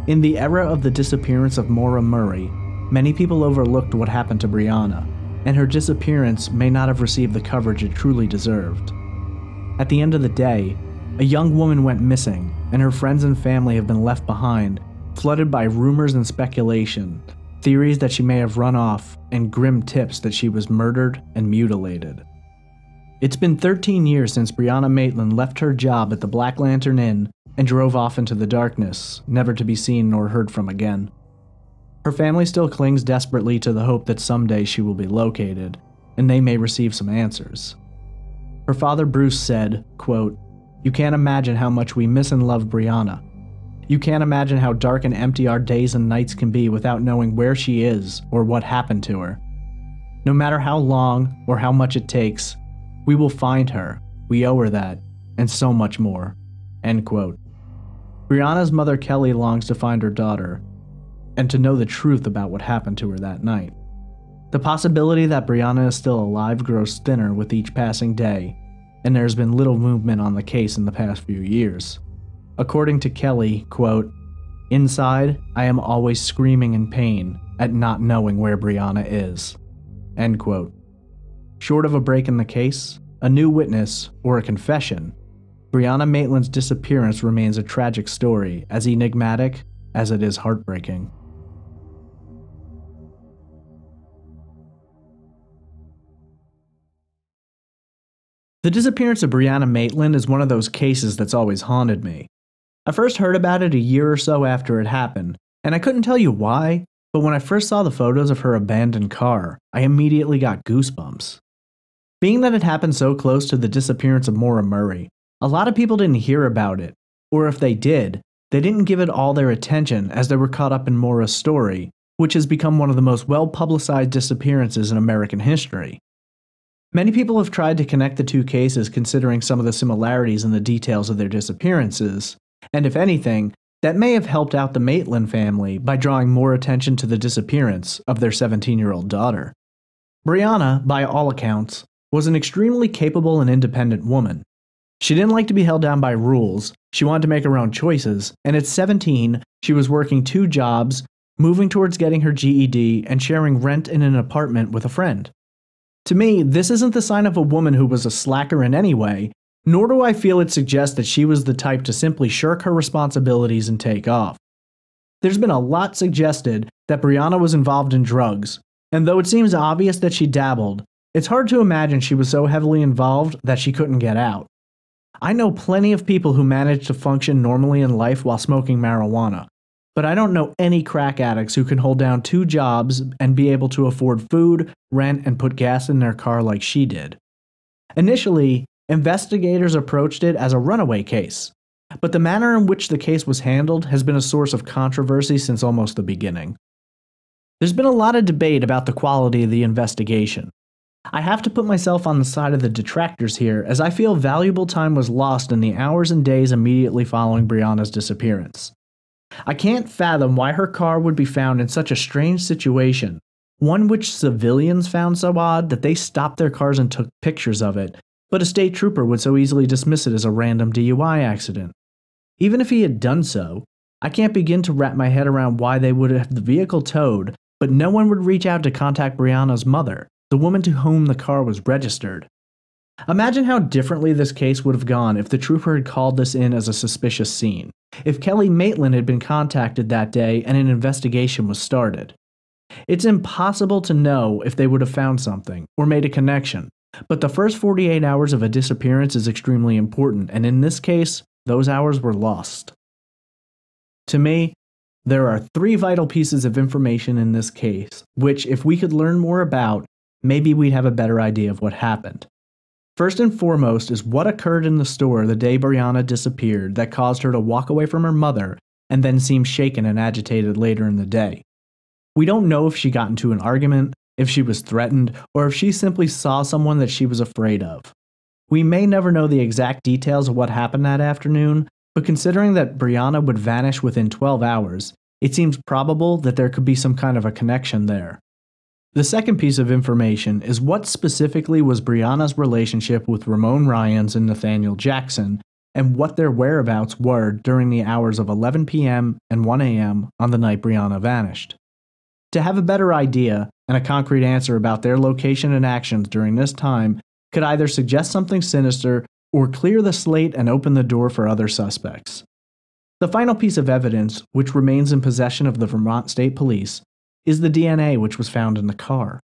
In the era of the disappearance of Maura Murray, many people overlooked what happened to Brianna, and her disappearance may not have received the coverage it truly deserved. At the end of the day, a young woman went missing, and her friends and family have been left behind, flooded by rumors and speculation, theories that she may have run off, and grim tips that she was murdered and mutilated. It's been 13 years since Brianna Maitland left her job at the Black Lantern Inn and drove off into the darkness, never to be seen nor heard from again. Her family still clings desperately to the hope that someday she will be located, and they may receive some answers. Her father Bruce said, quote, "You can't imagine how much we miss and love Brianna. You can't imagine how dark and empty our days and nights can be without knowing where she is or what happened to her. No matter how long or how much it takes, we will find her. We owe her that, and so much more." End quote. Brianna's mother Kelly longs to find her daughter and to know the truth about what happened to her that night. The possibility that Brianna is still alive grows thinner with each passing day, and there has been little movement on the case in the past few years. According to Kelly, quote, "Inside, I am always screaming in pain at not knowing where Brianna is." End quote. Short of a break in the case, a new witness, or a confession, Brianna Maitland's disappearance remains a tragic story, as enigmatic as it is heartbreaking. The disappearance of Brianna Maitland is one of those cases that's always haunted me. I first heard about it a year or so after it happened, and I couldn't tell you why, but when I first saw the photos of her abandoned car, I immediately got goosebumps. Being that it happened so close to the disappearance of Maura Murray, a lot of people didn't hear about it, or if they did, they didn't give it all their attention as they were caught up in Maura's story, which has become one of the most well-publicized disappearances in American history. Many people have tried to connect the two cases considering some of the similarities in the details of their disappearances, and if anything, that may have helped out the Maitland family by drawing more attention to the disappearance of their 17-year-old daughter. Brianna, by all accounts, was an extremely capable and independent woman. She didn't like to be held down by rules, she wanted to make her own choices, and at 17, she was working 2 jobs, moving towards getting her GED, and sharing rent in an apartment with a friend. To me, this isn't the sign of a woman who was a slacker in any way, nor do I feel it suggests that she was the type to simply shirk her responsibilities and take off. There's been a lot suggested that Brianna was involved in drugs, and though it seems obvious that she dabbled, it's hard to imagine she was so heavily involved that she couldn't get out. I know plenty of people who manage to function normally in life while smoking marijuana, but I don't know any crack addicts who can hold down 2 jobs and be able to afford food, rent, and put gas in their car like she did. Initially, investigators approached it as a runaway case, but the manner in which the case was handled has been a source of controversy since almost the beginning. There's been a lot of debate about the quality of the investigation. I have to put myself on the side of the detractors here, as I feel valuable time was lost in the hours and days immediately following Brianna's disappearance. I can't fathom why her car would be found in such a strange situation, one which civilians found so odd that they stopped their cars and took pictures of it, but a state trooper would so easily dismiss it as a random DUI accident. Even if he had done so, I can't begin to wrap my head around why they would have the vehicle towed, but no one would reach out to contact Brianna's mother, the woman to whom the car was registered. Imagine how differently this case would have gone if the trooper had called this in as a suspicious scene, if Kelly Maitland had been contacted that day and an investigation was started. It's impossible to know if they would have found something, or made a connection, but the first 48 hours of a disappearance is extremely important, and in this case, those hours were lost. To me, there are 3 vital pieces of information in this case, which, if we could learn more about, maybe we'd have a better idea of what happened. First and foremost is what occurred in the store the day Brianna disappeared that caused her to walk away from her mother and then seem shaken and agitated later in the day. We don't know if she got into an argument, if she was threatened, or if she simply saw someone that she was afraid of. We may never know the exact details of what happened that afternoon, but considering that Brianna would vanish within 12 hours, it seems probable that there could be some kind of a connection there. The second piece of information is what specifically was Brianna's relationship with Ramon Ryans and Nathaniel Jackson, and what their whereabouts were during the hours of 11 p.m. and 1 a.m. on the night Brianna vanished. To have a better idea and a concrete answer about their location and actions during this time could either suggest something sinister or clear the slate and open the door for other suspects. The final piece of evidence, which remains in possession of the Vermont State Police, is the DNA which was found in the car.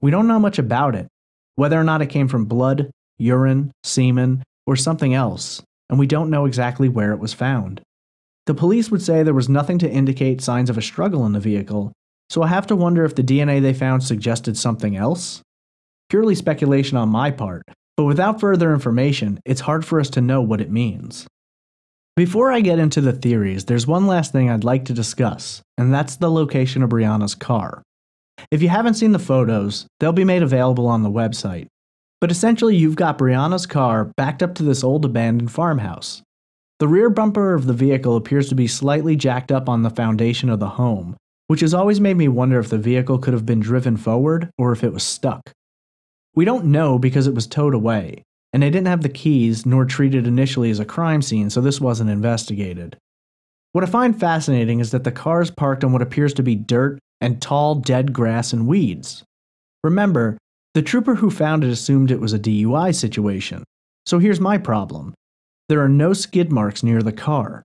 We don't know much about it, whether or not it came from blood, urine, semen, or something else, and we don't know exactly where it was found. The police would say there was nothing to indicate signs of a struggle in the vehicle, So I have to wonder if the DNA they found suggested something else? Purely speculation on my part, but without further information, it's hard for us to know what it means. Before I get into the theories, there's one last thing I'd like to discuss, and that's the location of Brianna's car. If you haven't seen the photos, they'll be made available on the website, but essentially you've got Brianna's car backed up to this old abandoned farmhouse. The rear bumper of the vehicle appears to be slightly jacked up on the foundation of the home, which has always made me wonder if the vehicle could have been driven forward or if it was stuck. We don't know because it was towed away, and they didn't have the keys nor treated initially as a crime scene, so this wasn't investigated. What I find fascinating is that the car is parked on what appears to be dirt and tall, dead grass and weeds. Remember, the trooper who found it assumed it was a DUI situation. So here's my problem. There are no skid marks near the car.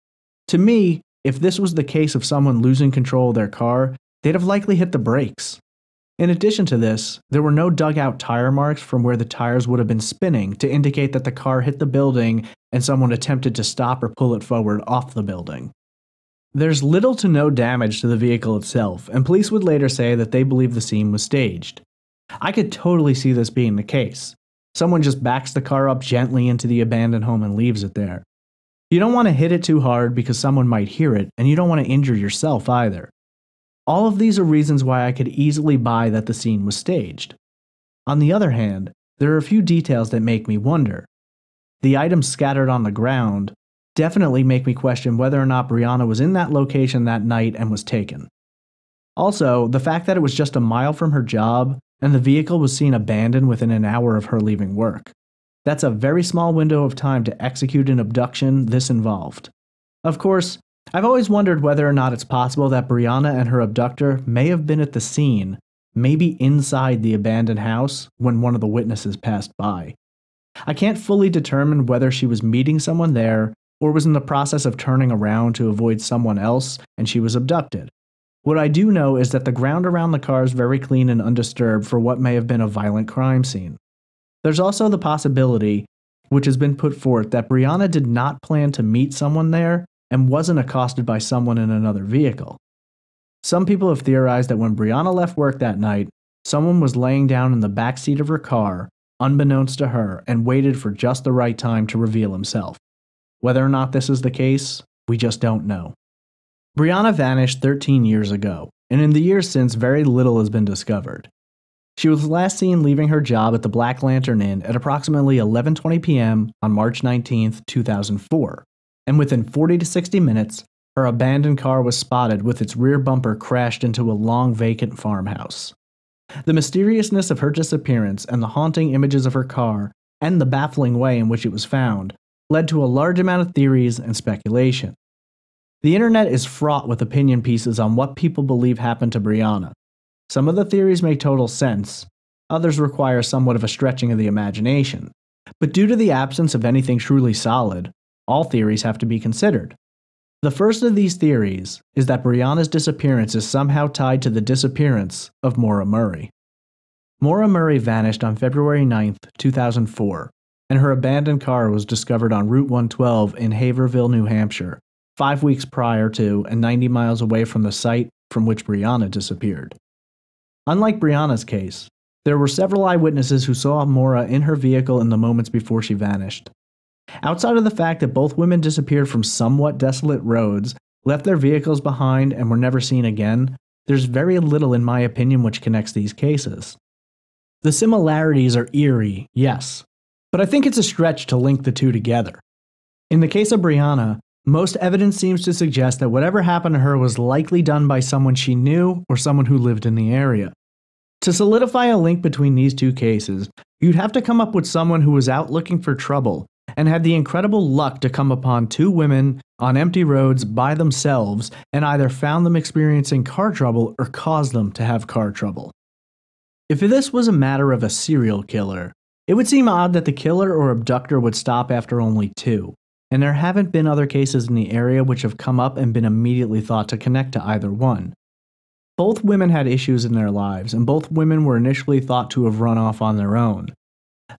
To me, if this was the case of someone losing control of their car, they'd have likely hit the brakes. In addition to this, there were no dugout tire marks from where the tires would have been spinning to indicate that the car hit the building and someone attempted to stop or pull it forward off the building. There's little to no damage to the vehicle itself, and police would later say that they believe the scene was staged. I could totally see this being the case. Someone just backs the car up gently into the abandoned home and leaves it there. You don't want to hit it too hard because someone might hear it, and you don't want to injure yourself either. All of these are reasons why I could easily buy that the scene was staged. On the other hand, there are a few details that make me wonder. The items scattered on the ground definitely make me question whether or not Brianna was in that location that night and was taken. Also, the fact that it was just a mile from her job and the vehicle was seen abandoned within an hour of her leaving work. That's a very small window of time to execute an abduction this involved. Of course, I've always wondered whether or not it's possible that Brianna and her abductor may have been at the scene, maybe inside the abandoned house, when one of the witnesses passed by. I can't fully determine whether she was meeting someone there or was in the process of turning around to avoid someone else and she was abducted. What I do know is that the ground around the car is very clean and undisturbed for what may have been a violent crime scene. There's also the possibility, which has been put forth, that Brianna did not plan to meet someone there and wasn't accosted by someone in another vehicle. Some people have theorized that when Brianna left work that night, someone was laying down in the backseat of her car, unbeknownst to her, and waited for just the right time to reveal himself. Whether or not this is the case, we just don't know. Brianna vanished 13 years ago, and in the years since, very little has been discovered. She was last seen leaving her job at the Black Lantern Inn at approximately 11:20 p.m. on March 19, 2004. And within 40 to 60 minutes, her abandoned car was spotted with its rear bumper crashed into a long vacant farmhouse. The mysteriousness of her disappearance and the haunting images of her car and the baffling way in which it was found led to a large amount of theories and speculation. The internet is fraught with opinion pieces on what people believe happened to Brianna. Some of the theories make total sense, others require somewhat of a stretching of the imagination, but due to the absence of anything truly solid, all theories have to be considered. The first of these theories is that Brianna's disappearance is somehow tied to the disappearance of Maura Murray. Maura Murray vanished on February 9, 2004, and her abandoned car was discovered on Route 112 in Haverhill, New Hampshire, 5 weeks prior to and 90 miles away from the site from which Brianna disappeared. Unlike Brianna's case, there were several eyewitnesses who saw Maura in her vehicle in the moments before she vanished. Outside of the fact that both women disappeared from somewhat desolate roads, left their vehicles behind, and were never seen again, there's very little in my opinion which connects these cases. The similarities are eerie, yes, but I think it's a stretch to link the two together. In the case of Brianna, most evidence seems to suggest that whatever happened to her was likely done by someone she knew or someone who lived in the area. To solidify a link between these two cases, you'd have to come up with someone who was out looking for trouble and had the incredible luck to come upon two women on empty roads by themselves and either found them experiencing car trouble or caused them to have car trouble. If this was a matter of a serial killer, it would seem odd that the killer or abductor would stop after only two, and there haven't been other cases in the area which have come up and been immediately thought to connect to either one. Both women had issues in their lives, and both women were initially thought to have run off on their own.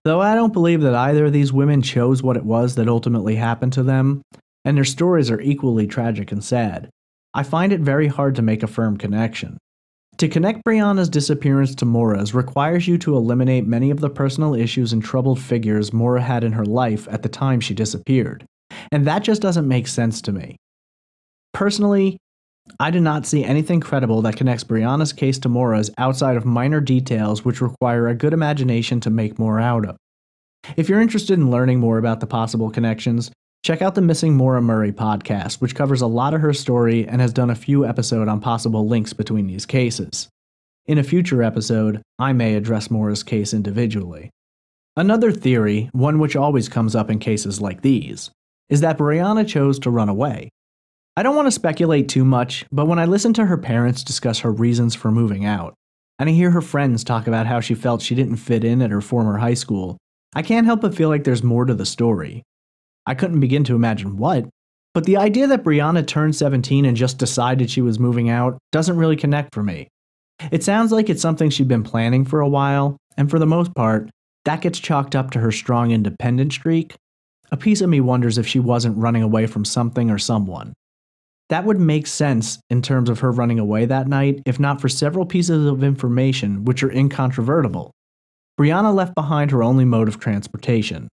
Though I don't believe that either of these women chose what it was that ultimately happened to them, and their stories are equally tragic and sad, I find it very hard to make a firm connection. To connect Brianna's disappearance to Maura's requires you to eliminate many of the personal issues and troubled figures Maura had in her life at the time she disappeared, and that just doesn't make sense to me. Personally, I do not see anything credible that connects Brianna's case to Maura's outside of minor details which require a good imagination to make more out of. If you're interested in learning more about the possible connections, check out the Missing Maura Murray podcast, which covers a lot of her story and has done a few episodes on possible links between these cases. In a future episode, I may address Maura's case individually. Another theory, one which always comes up in cases like these, is that Brianna chose to run away. I don't want to speculate too much, but when I listen to her parents discuss her reasons for moving out, and I hear her friends talk about how she felt she didn't fit in at her former high school, I can't help but feel like there's more to the story. I couldn't begin to imagine what, but the idea that Brianna turned 17 and just decided she was moving out doesn't really connect for me. It sounds like it's something she'd been planning for a while, and for the most part, that gets chalked up to her strong independent streak. A piece of me wonders if she wasn't running away from something or someone. That would make sense in terms of her running away that night, if not for several pieces of information which are incontrovertible. Brianna left behind her only mode of transportation,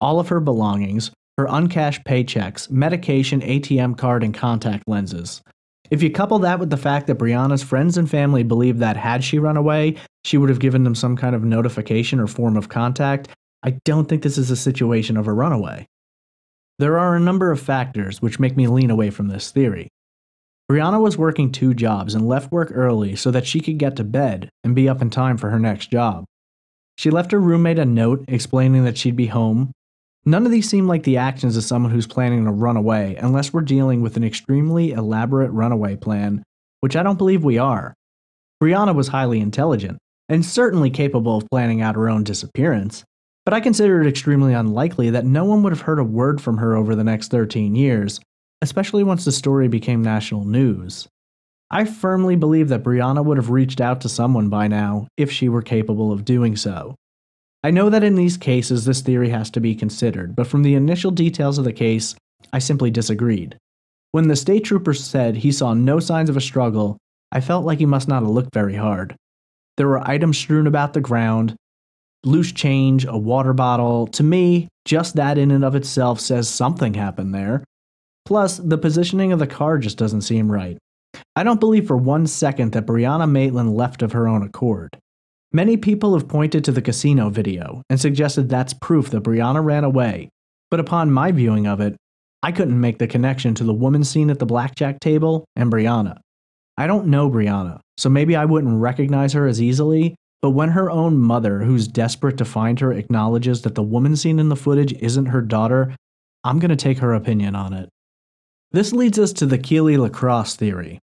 all of her belongings, her uncashed paychecks, medication, ATM card, and contact lenses. If you couple that with the fact that Brianna's friends and family believe that had she run away, she would have given them some kind of notification or form of contact, I don't think this is a situation of a runaway. There are a number of factors which make me lean away from this theory. Brianna was working 2 jobs and left work early so that she could get to bed and be up in time for her next job. She left her roommate a note explaining that she'd be home. None of these seem like the actions of someone who's planning to run away, unless we're dealing with an extremely elaborate runaway plan, which I don't believe we are. Brianna was highly intelligent, and certainly capable of planning out her own disappearance, but I consider it extremely unlikely that no one would have heard a word from her over the next 13 years, especially once the story became national news. I firmly believe that Brianna would have reached out to someone by now, if she were capable of doing so. I know that in these cases this theory has to be considered, but from the initial details of the case, I simply disagreed. When the state trooper said he saw no signs of a struggle, I felt like he must not have looked very hard. There were items strewn about the ground, loose change, a water bottle. To me, just that in and of itself says something happened there. Plus, the positioning of the car just doesn't seem right. I don't believe for one second that Brianna Maitland left of her own accord. Many people have pointed to the casino video and suggested that's proof that Brianna ran away, but upon my viewing of it, I couldn't make the connection to the woman seen at the blackjack table and Brianna. I don't know Brianna, so maybe I wouldn't recognize her as easily, but when her own mother, who's desperate to find her, acknowledges that the woman seen in the footage isn't her daughter, I'm going to take her opinion on it. This leads us to the Keely LaCrosse theory.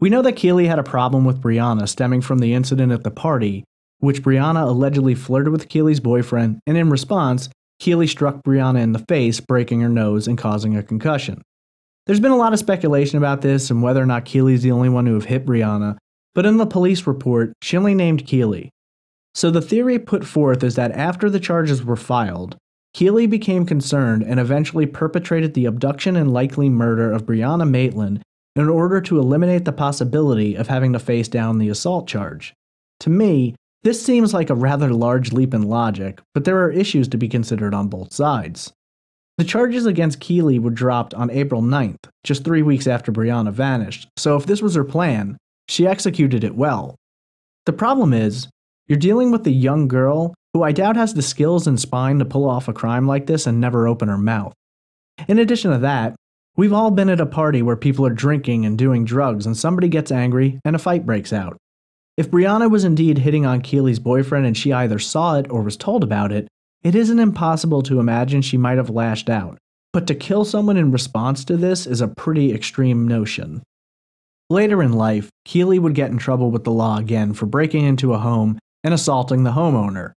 We know that Keely had a problem with Brianna stemming from the incident at the party, which Brianna allegedly flirted with Keely's boyfriend, and in response, Keely struck Brianna in the face, breaking her nose and causing a concussion. There's been a lot of speculation about this and whether or not Keely's the only one to have hit Brianna, but in the police report, she only named Keely. So the theory put forth is that after the charges were filed, Keely became concerned and eventually perpetrated the abduction and likely murder of Brianna Maitland in order to eliminate the possibility of having to face down the assault charge. To me, this seems like a rather large leap in logic, but there are issues to be considered on both sides. The charges against Keely were dropped on April 9th, just 3 weeks after Brianna vanished, so if this was her plan, she executed it well. The problem is, you're dealing with a young girl who I doubt has the skills and spine to pull off a crime like this and never open her mouth. In addition to that, we've all been at a party where people are drinking and doing drugs and somebody gets angry and a fight breaks out. If Brianna was indeed hitting on Keely's boyfriend and she either saw it or was told about it, it isn't impossible to imagine she might have lashed out, but to kill someone in response to this is a pretty extreme notion. Later in life, Keely would get in trouble with the law again for breaking into a home and assaulting the homeowner.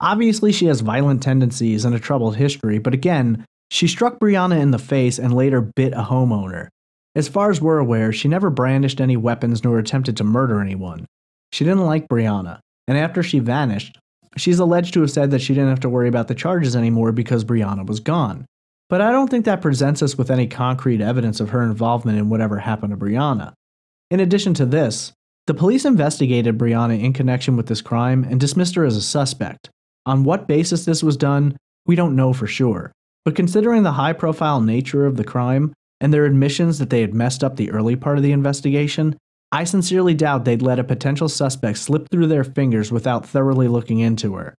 Obviously, she has violent tendencies and a troubled history, but again, she struck Brianna in the face and later bit a homeowner. As far as we're aware, she never brandished any weapons nor attempted to murder anyone. She didn't like Brianna, and after she vanished, she's alleged to have said that she didn't have to worry about the charges anymore because Brianna was gone. But I don't think that presents us with any concrete evidence of her involvement in whatever happened to Brianna. In addition to this, The police investigated Brianna in connection with this crime and dismissed her as a suspect. On what basis this was done, we don't know for sure, but considering the high-profile nature of the crime and their admissions that they had messed up the early part of the investigation, I sincerely doubt they'd let a potential suspect slip through their fingers without thoroughly looking into her.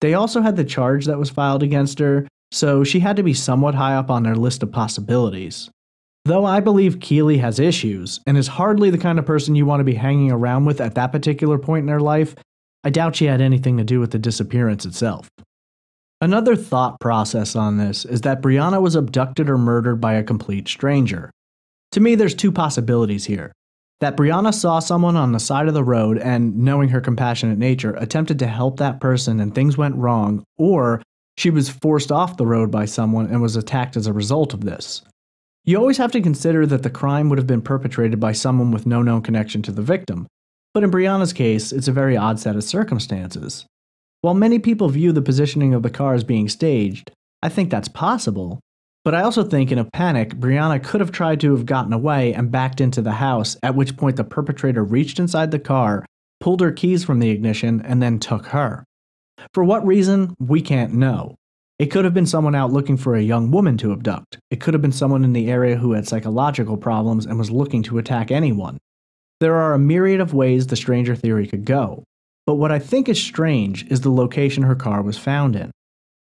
They also had the charge that was filed against her, so she had to be somewhat high up on their list of possibilities. Though I believe Keely has issues, and is hardly the kind of person you want to be hanging around with at that particular point in her life, I doubt she had anything to do with the disappearance itself. Another thought process on this is that Brianna was abducted or murdered by a complete stranger. To me, there's two possibilities here. That Brianna saw someone on the side of the road and, knowing her compassionate nature, attempted to help that person and things went wrong, or she was forced off the road by someone and was attacked as a result of this. You always have to consider that the crime would have been perpetrated by someone with no known connection to the victim, but in Brianna's case, it's a very odd set of circumstances. While many people view the positioning of the car as being staged, I think that's possible. But I also think in a panic, Brianna could have tried to have gotten away and backed into the house, at which point the perpetrator reached inside the car, pulled her keys from the ignition, and then took her. For what reason, we can't know. It could have been someone out looking for a young woman to abduct. It could have been someone in the area who had psychological problems and was looking to attack anyone. There are a myriad of ways the stranger theory could go. But what I think is strange is the location her car was found in.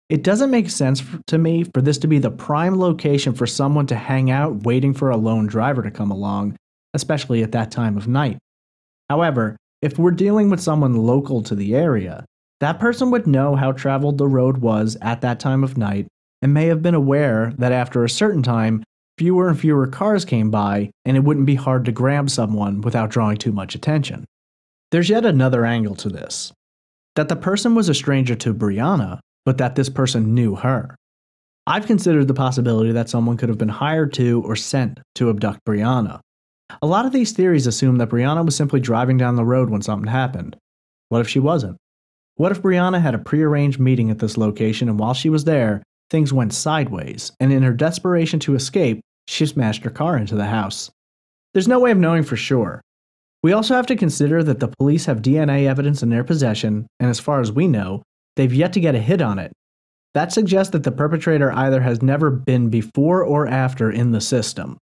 It doesn't make sense to me for this to be the prime location for someone to hang out waiting for a lone driver to come along, especially at that time of night. However, if we're dealing with someone local to the area, that person would know how traveled the road was at that time of night and may have been aware that after a certain time, fewer and fewer cars came by and it wouldn't be hard to grab someone without drawing too much attention. There's yet another angle to this, that the person was a stranger to Brianna, but that this person knew her. I've considered the possibility that someone could have been hired to or sent to abduct Brianna. A lot of these theories assume that Brianna was simply driving down the road when something happened. What if she wasn't? What if Brianna had a prearranged meeting at this location and while she was there, things went sideways, and in her desperation to escape, she smashed her car into the house? There's no way of knowing for sure. We also have to consider that the police have DNA evidence in their possession, and as far as we know, they've yet to get a hit on it. That suggests that the perpetrator either has never been before or after in the system.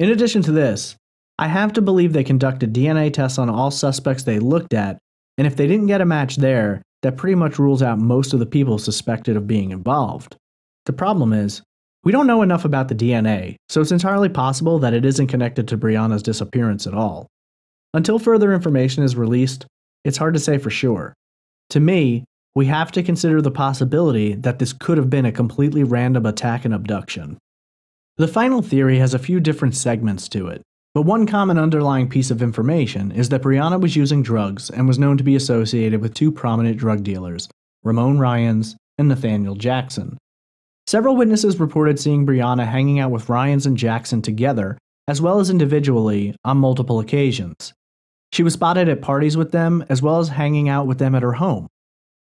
In addition to this, I have to believe they conducted DNA tests on all suspects they looked at, and if they didn't get a match there, that pretty much rules out most of the people suspected of being involved. The problem is, we don't know enough about the DNA, so it's entirely possible that it isn't connected to Brianna's disappearance at all. Until further information is released, it's hard to say for sure. To me, we have to consider the possibility that this could have been a completely random attack and abduction. The final theory has a few different segments to it, but one common underlying piece of information is that Brianna was using drugs and was known to be associated with two prominent drug dealers, Ramon Ryans and Nathaniel Jackson. Several witnesses reported seeing Brianna hanging out with Ryans and Jackson together, as well as individually, on multiple occasions. She was spotted at parties with them, as well as hanging out with them at her home.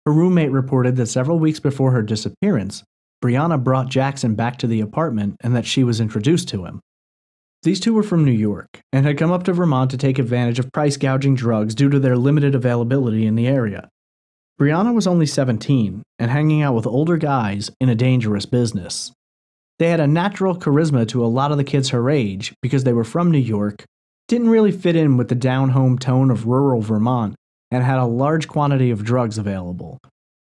Her roommate reported that several weeks before her disappearance, Brianna brought Jackson back to the apartment and that she was introduced to him. These two were from New York and had come up to Vermont to take advantage of price gouging drugs due to their limited availability in the area. Brianna was only 17 and hanging out with older guys in a dangerous business. They had a natural charisma to a lot of the kids her age because they were from New York, didn't really fit in with the down-home tone of rural Vermont, and had a large quantity of drugs available.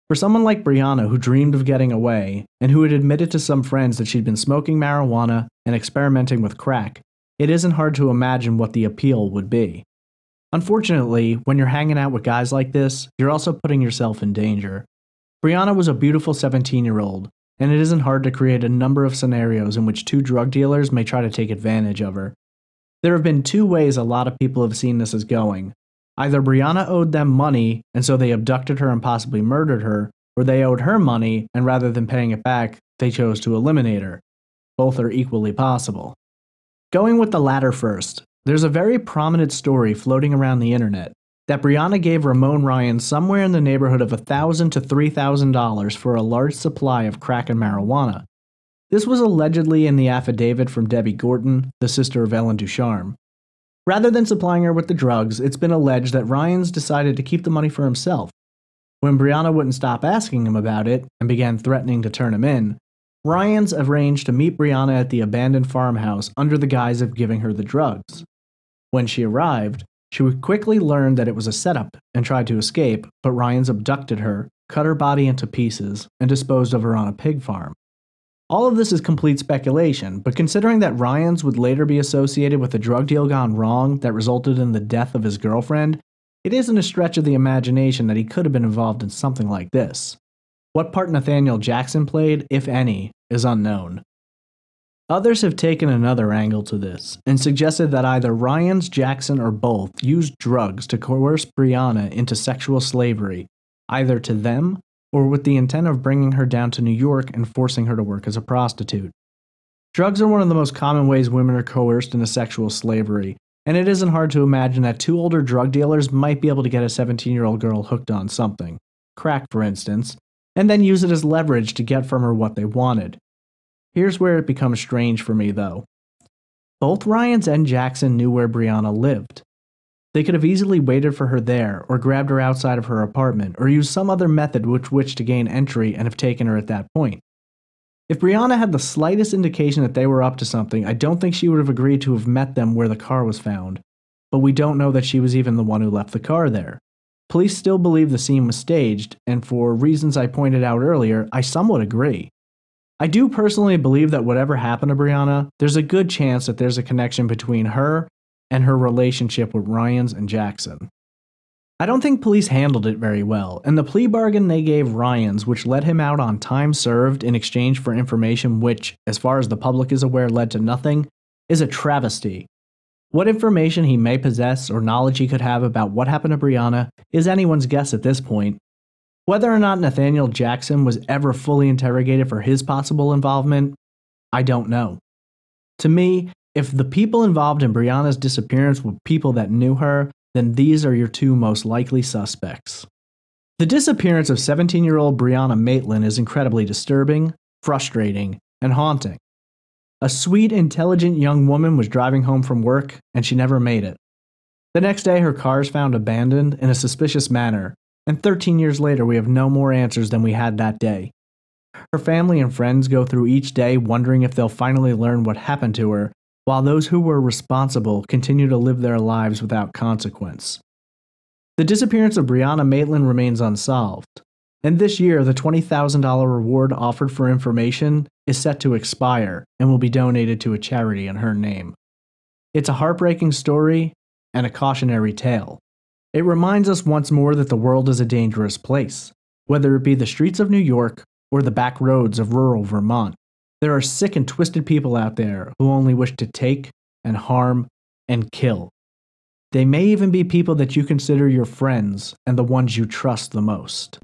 For someone like Brianna who dreamed of getting away, and who had admitted to some friends that she'd been smoking marijuana and experimenting with crack, it isn't hard to imagine what the appeal would be. Unfortunately, when you're hanging out with guys like this, you're also putting yourself in danger. Brianna was a beautiful 17-year-old, and it isn't hard to create a number of scenarios in which two drug dealers may try to take advantage of her. There have been two ways a lot of people have seen this as going. Either Brianna owed them money, and so they abducted her and possibly murdered her, or they owed her money, and rather than paying it back, they chose to eliminate her. Both are equally possible. Going with the latter first, there's a very prominent story floating around the internet that Brianna gave Ramon Ryan somewhere in the neighborhood of $1,000 to $3,000 for a large supply of crack and marijuana. This was allegedly in the affidavit from Debbie Gorton, the sister of Ellen Ducharme. Rather than supplying her with the drugs, it's been alleged that Ryans decided to keep the money for himself. When Brianna wouldn't stop asking him about it and began threatening to turn him in, Ryans arranged to meet Brianna at the abandoned farmhouse under the guise of giving her the drugs. When she arrived, she quickly learned that it was a setup and tried to escape, but Ryans abducted her, cut her body into pieces, and disposed of her on a pig farm. All of this is complete speculation, but considering that Ryans would later be associated with a drug deal gone wrong that resulted in the death of his girlfriend, it isn't a stretch of the imagination that he could have been involved in something like this. What part Nathaniel Jackson played, if any, is unknown. Others have taken another angle to this, and suggested that either Ryans, Jackson, or both used drugs to coerce Brianna into sexual slavery, either to them, or with the intent of bringing her down to New York and forcing her to work as a prostitute. Drugs are one of the most common ways women are coerced into sexual slavery, and it isn't hard to imagine that two older drug dealers might be able to get a 17-year-old girl hooked on something, crack for instance, and then use it as leverage to get from her what they wanted. Here's where it becomes strange for me though. Both Ryans and Jackson knew where Brianna lived. They could have easily waited for her there, or grabbed her outside of her apartment, or used some other method with which to gain entry and have taken her at that point. If Brianna had the slightest indication that they were up to something, I don't think she would have agreed to have met them where the car was found, but we don't know that she was even the one who left the car there. Police still believe the scene was staged, and for reasons I pointed out earlier, I somewhat agree. I do personally believe that whatever happened to Brianna, there's a good chance that there's a connection between her and her relationship with Ryans and Jackson. I don't think police handled it very well, and the plea bargain they gave Ryans, which let him out on time served in exchange for information which, as far as the public is aware, led to nothing, is a travesty. What information he may possess or knowledge he could have about what happened to Brianna is anyone's guess at this point. Whether or not Nathaniel Jackson was ever fully interrogated for his possible involvement, I don't know. To me, if the people involved in Brianna's disappearance were people that knew her, then these are your two most likely suspects. The disappearance of 17-year-old Brianna Maitland is incredibly disturbing, frustrating, and haunting. A sweet, intelligent young woman was driving home from work, and she never made it. The next day, her car is found abandoned in a suspicious manner, and 13 years later, we have no more answers than we had that day. Her family and friends go through each day wondering if they'll finally learn what happened to her, while those who were responsible continue to live their lives without consequence. The disappearance of Brianna Maitland remains unsolved, and this year the $20,000 reward offered for information is set to expire and will be donated to a charity in her name. It's a heartbreaking story and a cautionary tale. It reminds us once more that the world is a dangerous place, whether it be the streets of New York or the back roads of rural Vermont. There are sick and twisted people out there who only wish to take and harm and kill. They may even be people that you consider your friends and the ones you trust the most.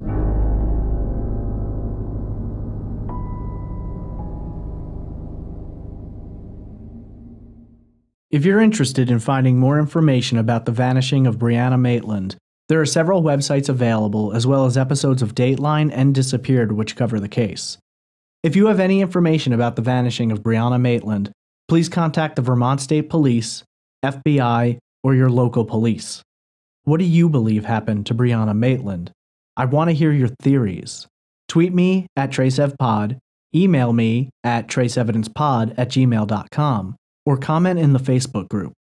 If you're interested in finding more information about the vanishing of Brianna Maitland, there are several websites available as well as episodes of Dateline and Disappeared which cover the case. If you have any information about the vanishing of Brianna Maitland, please contact the Vermont State Police, FBI, or your local police. What do you believe happened to Brianna Maitland? I want to hear your theories. Tweet me at TraceEvPod, email me at traceevidencepod@gmail.com, or comment in the Facebook group.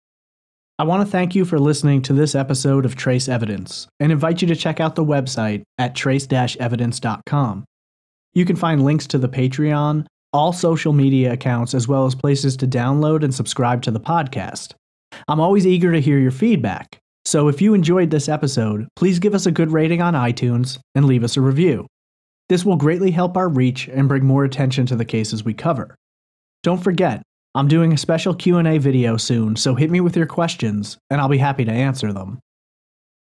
I want to thank you for listening to this episode of Trace Evidence, and invite you to check out the website at trace-evidence.com. You can find links to the Patreon, all social media accounts, as well as places to download and subscribe to the podcast. I'm always eager to hear your feedback, so if you enjoyed this episode, please give us a good rating on iTunes and leave us a review. This will greatly help our reach and bring more attention to the cases we cover. Don't forget, I'm doing a special Q&A video soon, so hit me with your questions, and I'll be happy to answer them.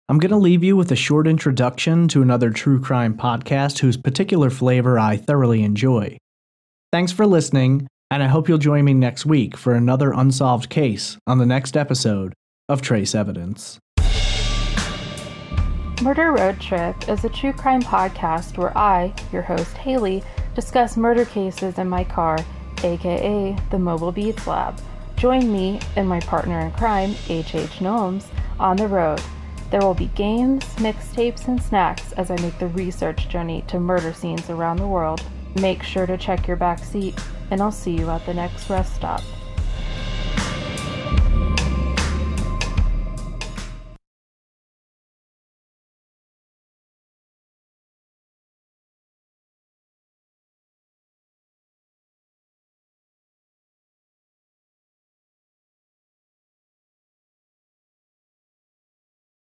I'm going to leave you with a short introduction to another true crime podcast whose particular flavor I thoroughly enjoy. Thanks for listening, and I hope you'll join me next week for another unsolved case on the next episode of Trace Evidence. Murder Road Trip is a true crime podcast where I, your host Haley, discuss murder cases in my car, aka the Mobile Beats Lab. Join me and my partner in crime, H.H. Gnomes, on the road. There will be games, mixtapes, and snacks as I make the research journey to murder scenes around the world. Make sure to check your back seat, and I'll see you at the next rest stop.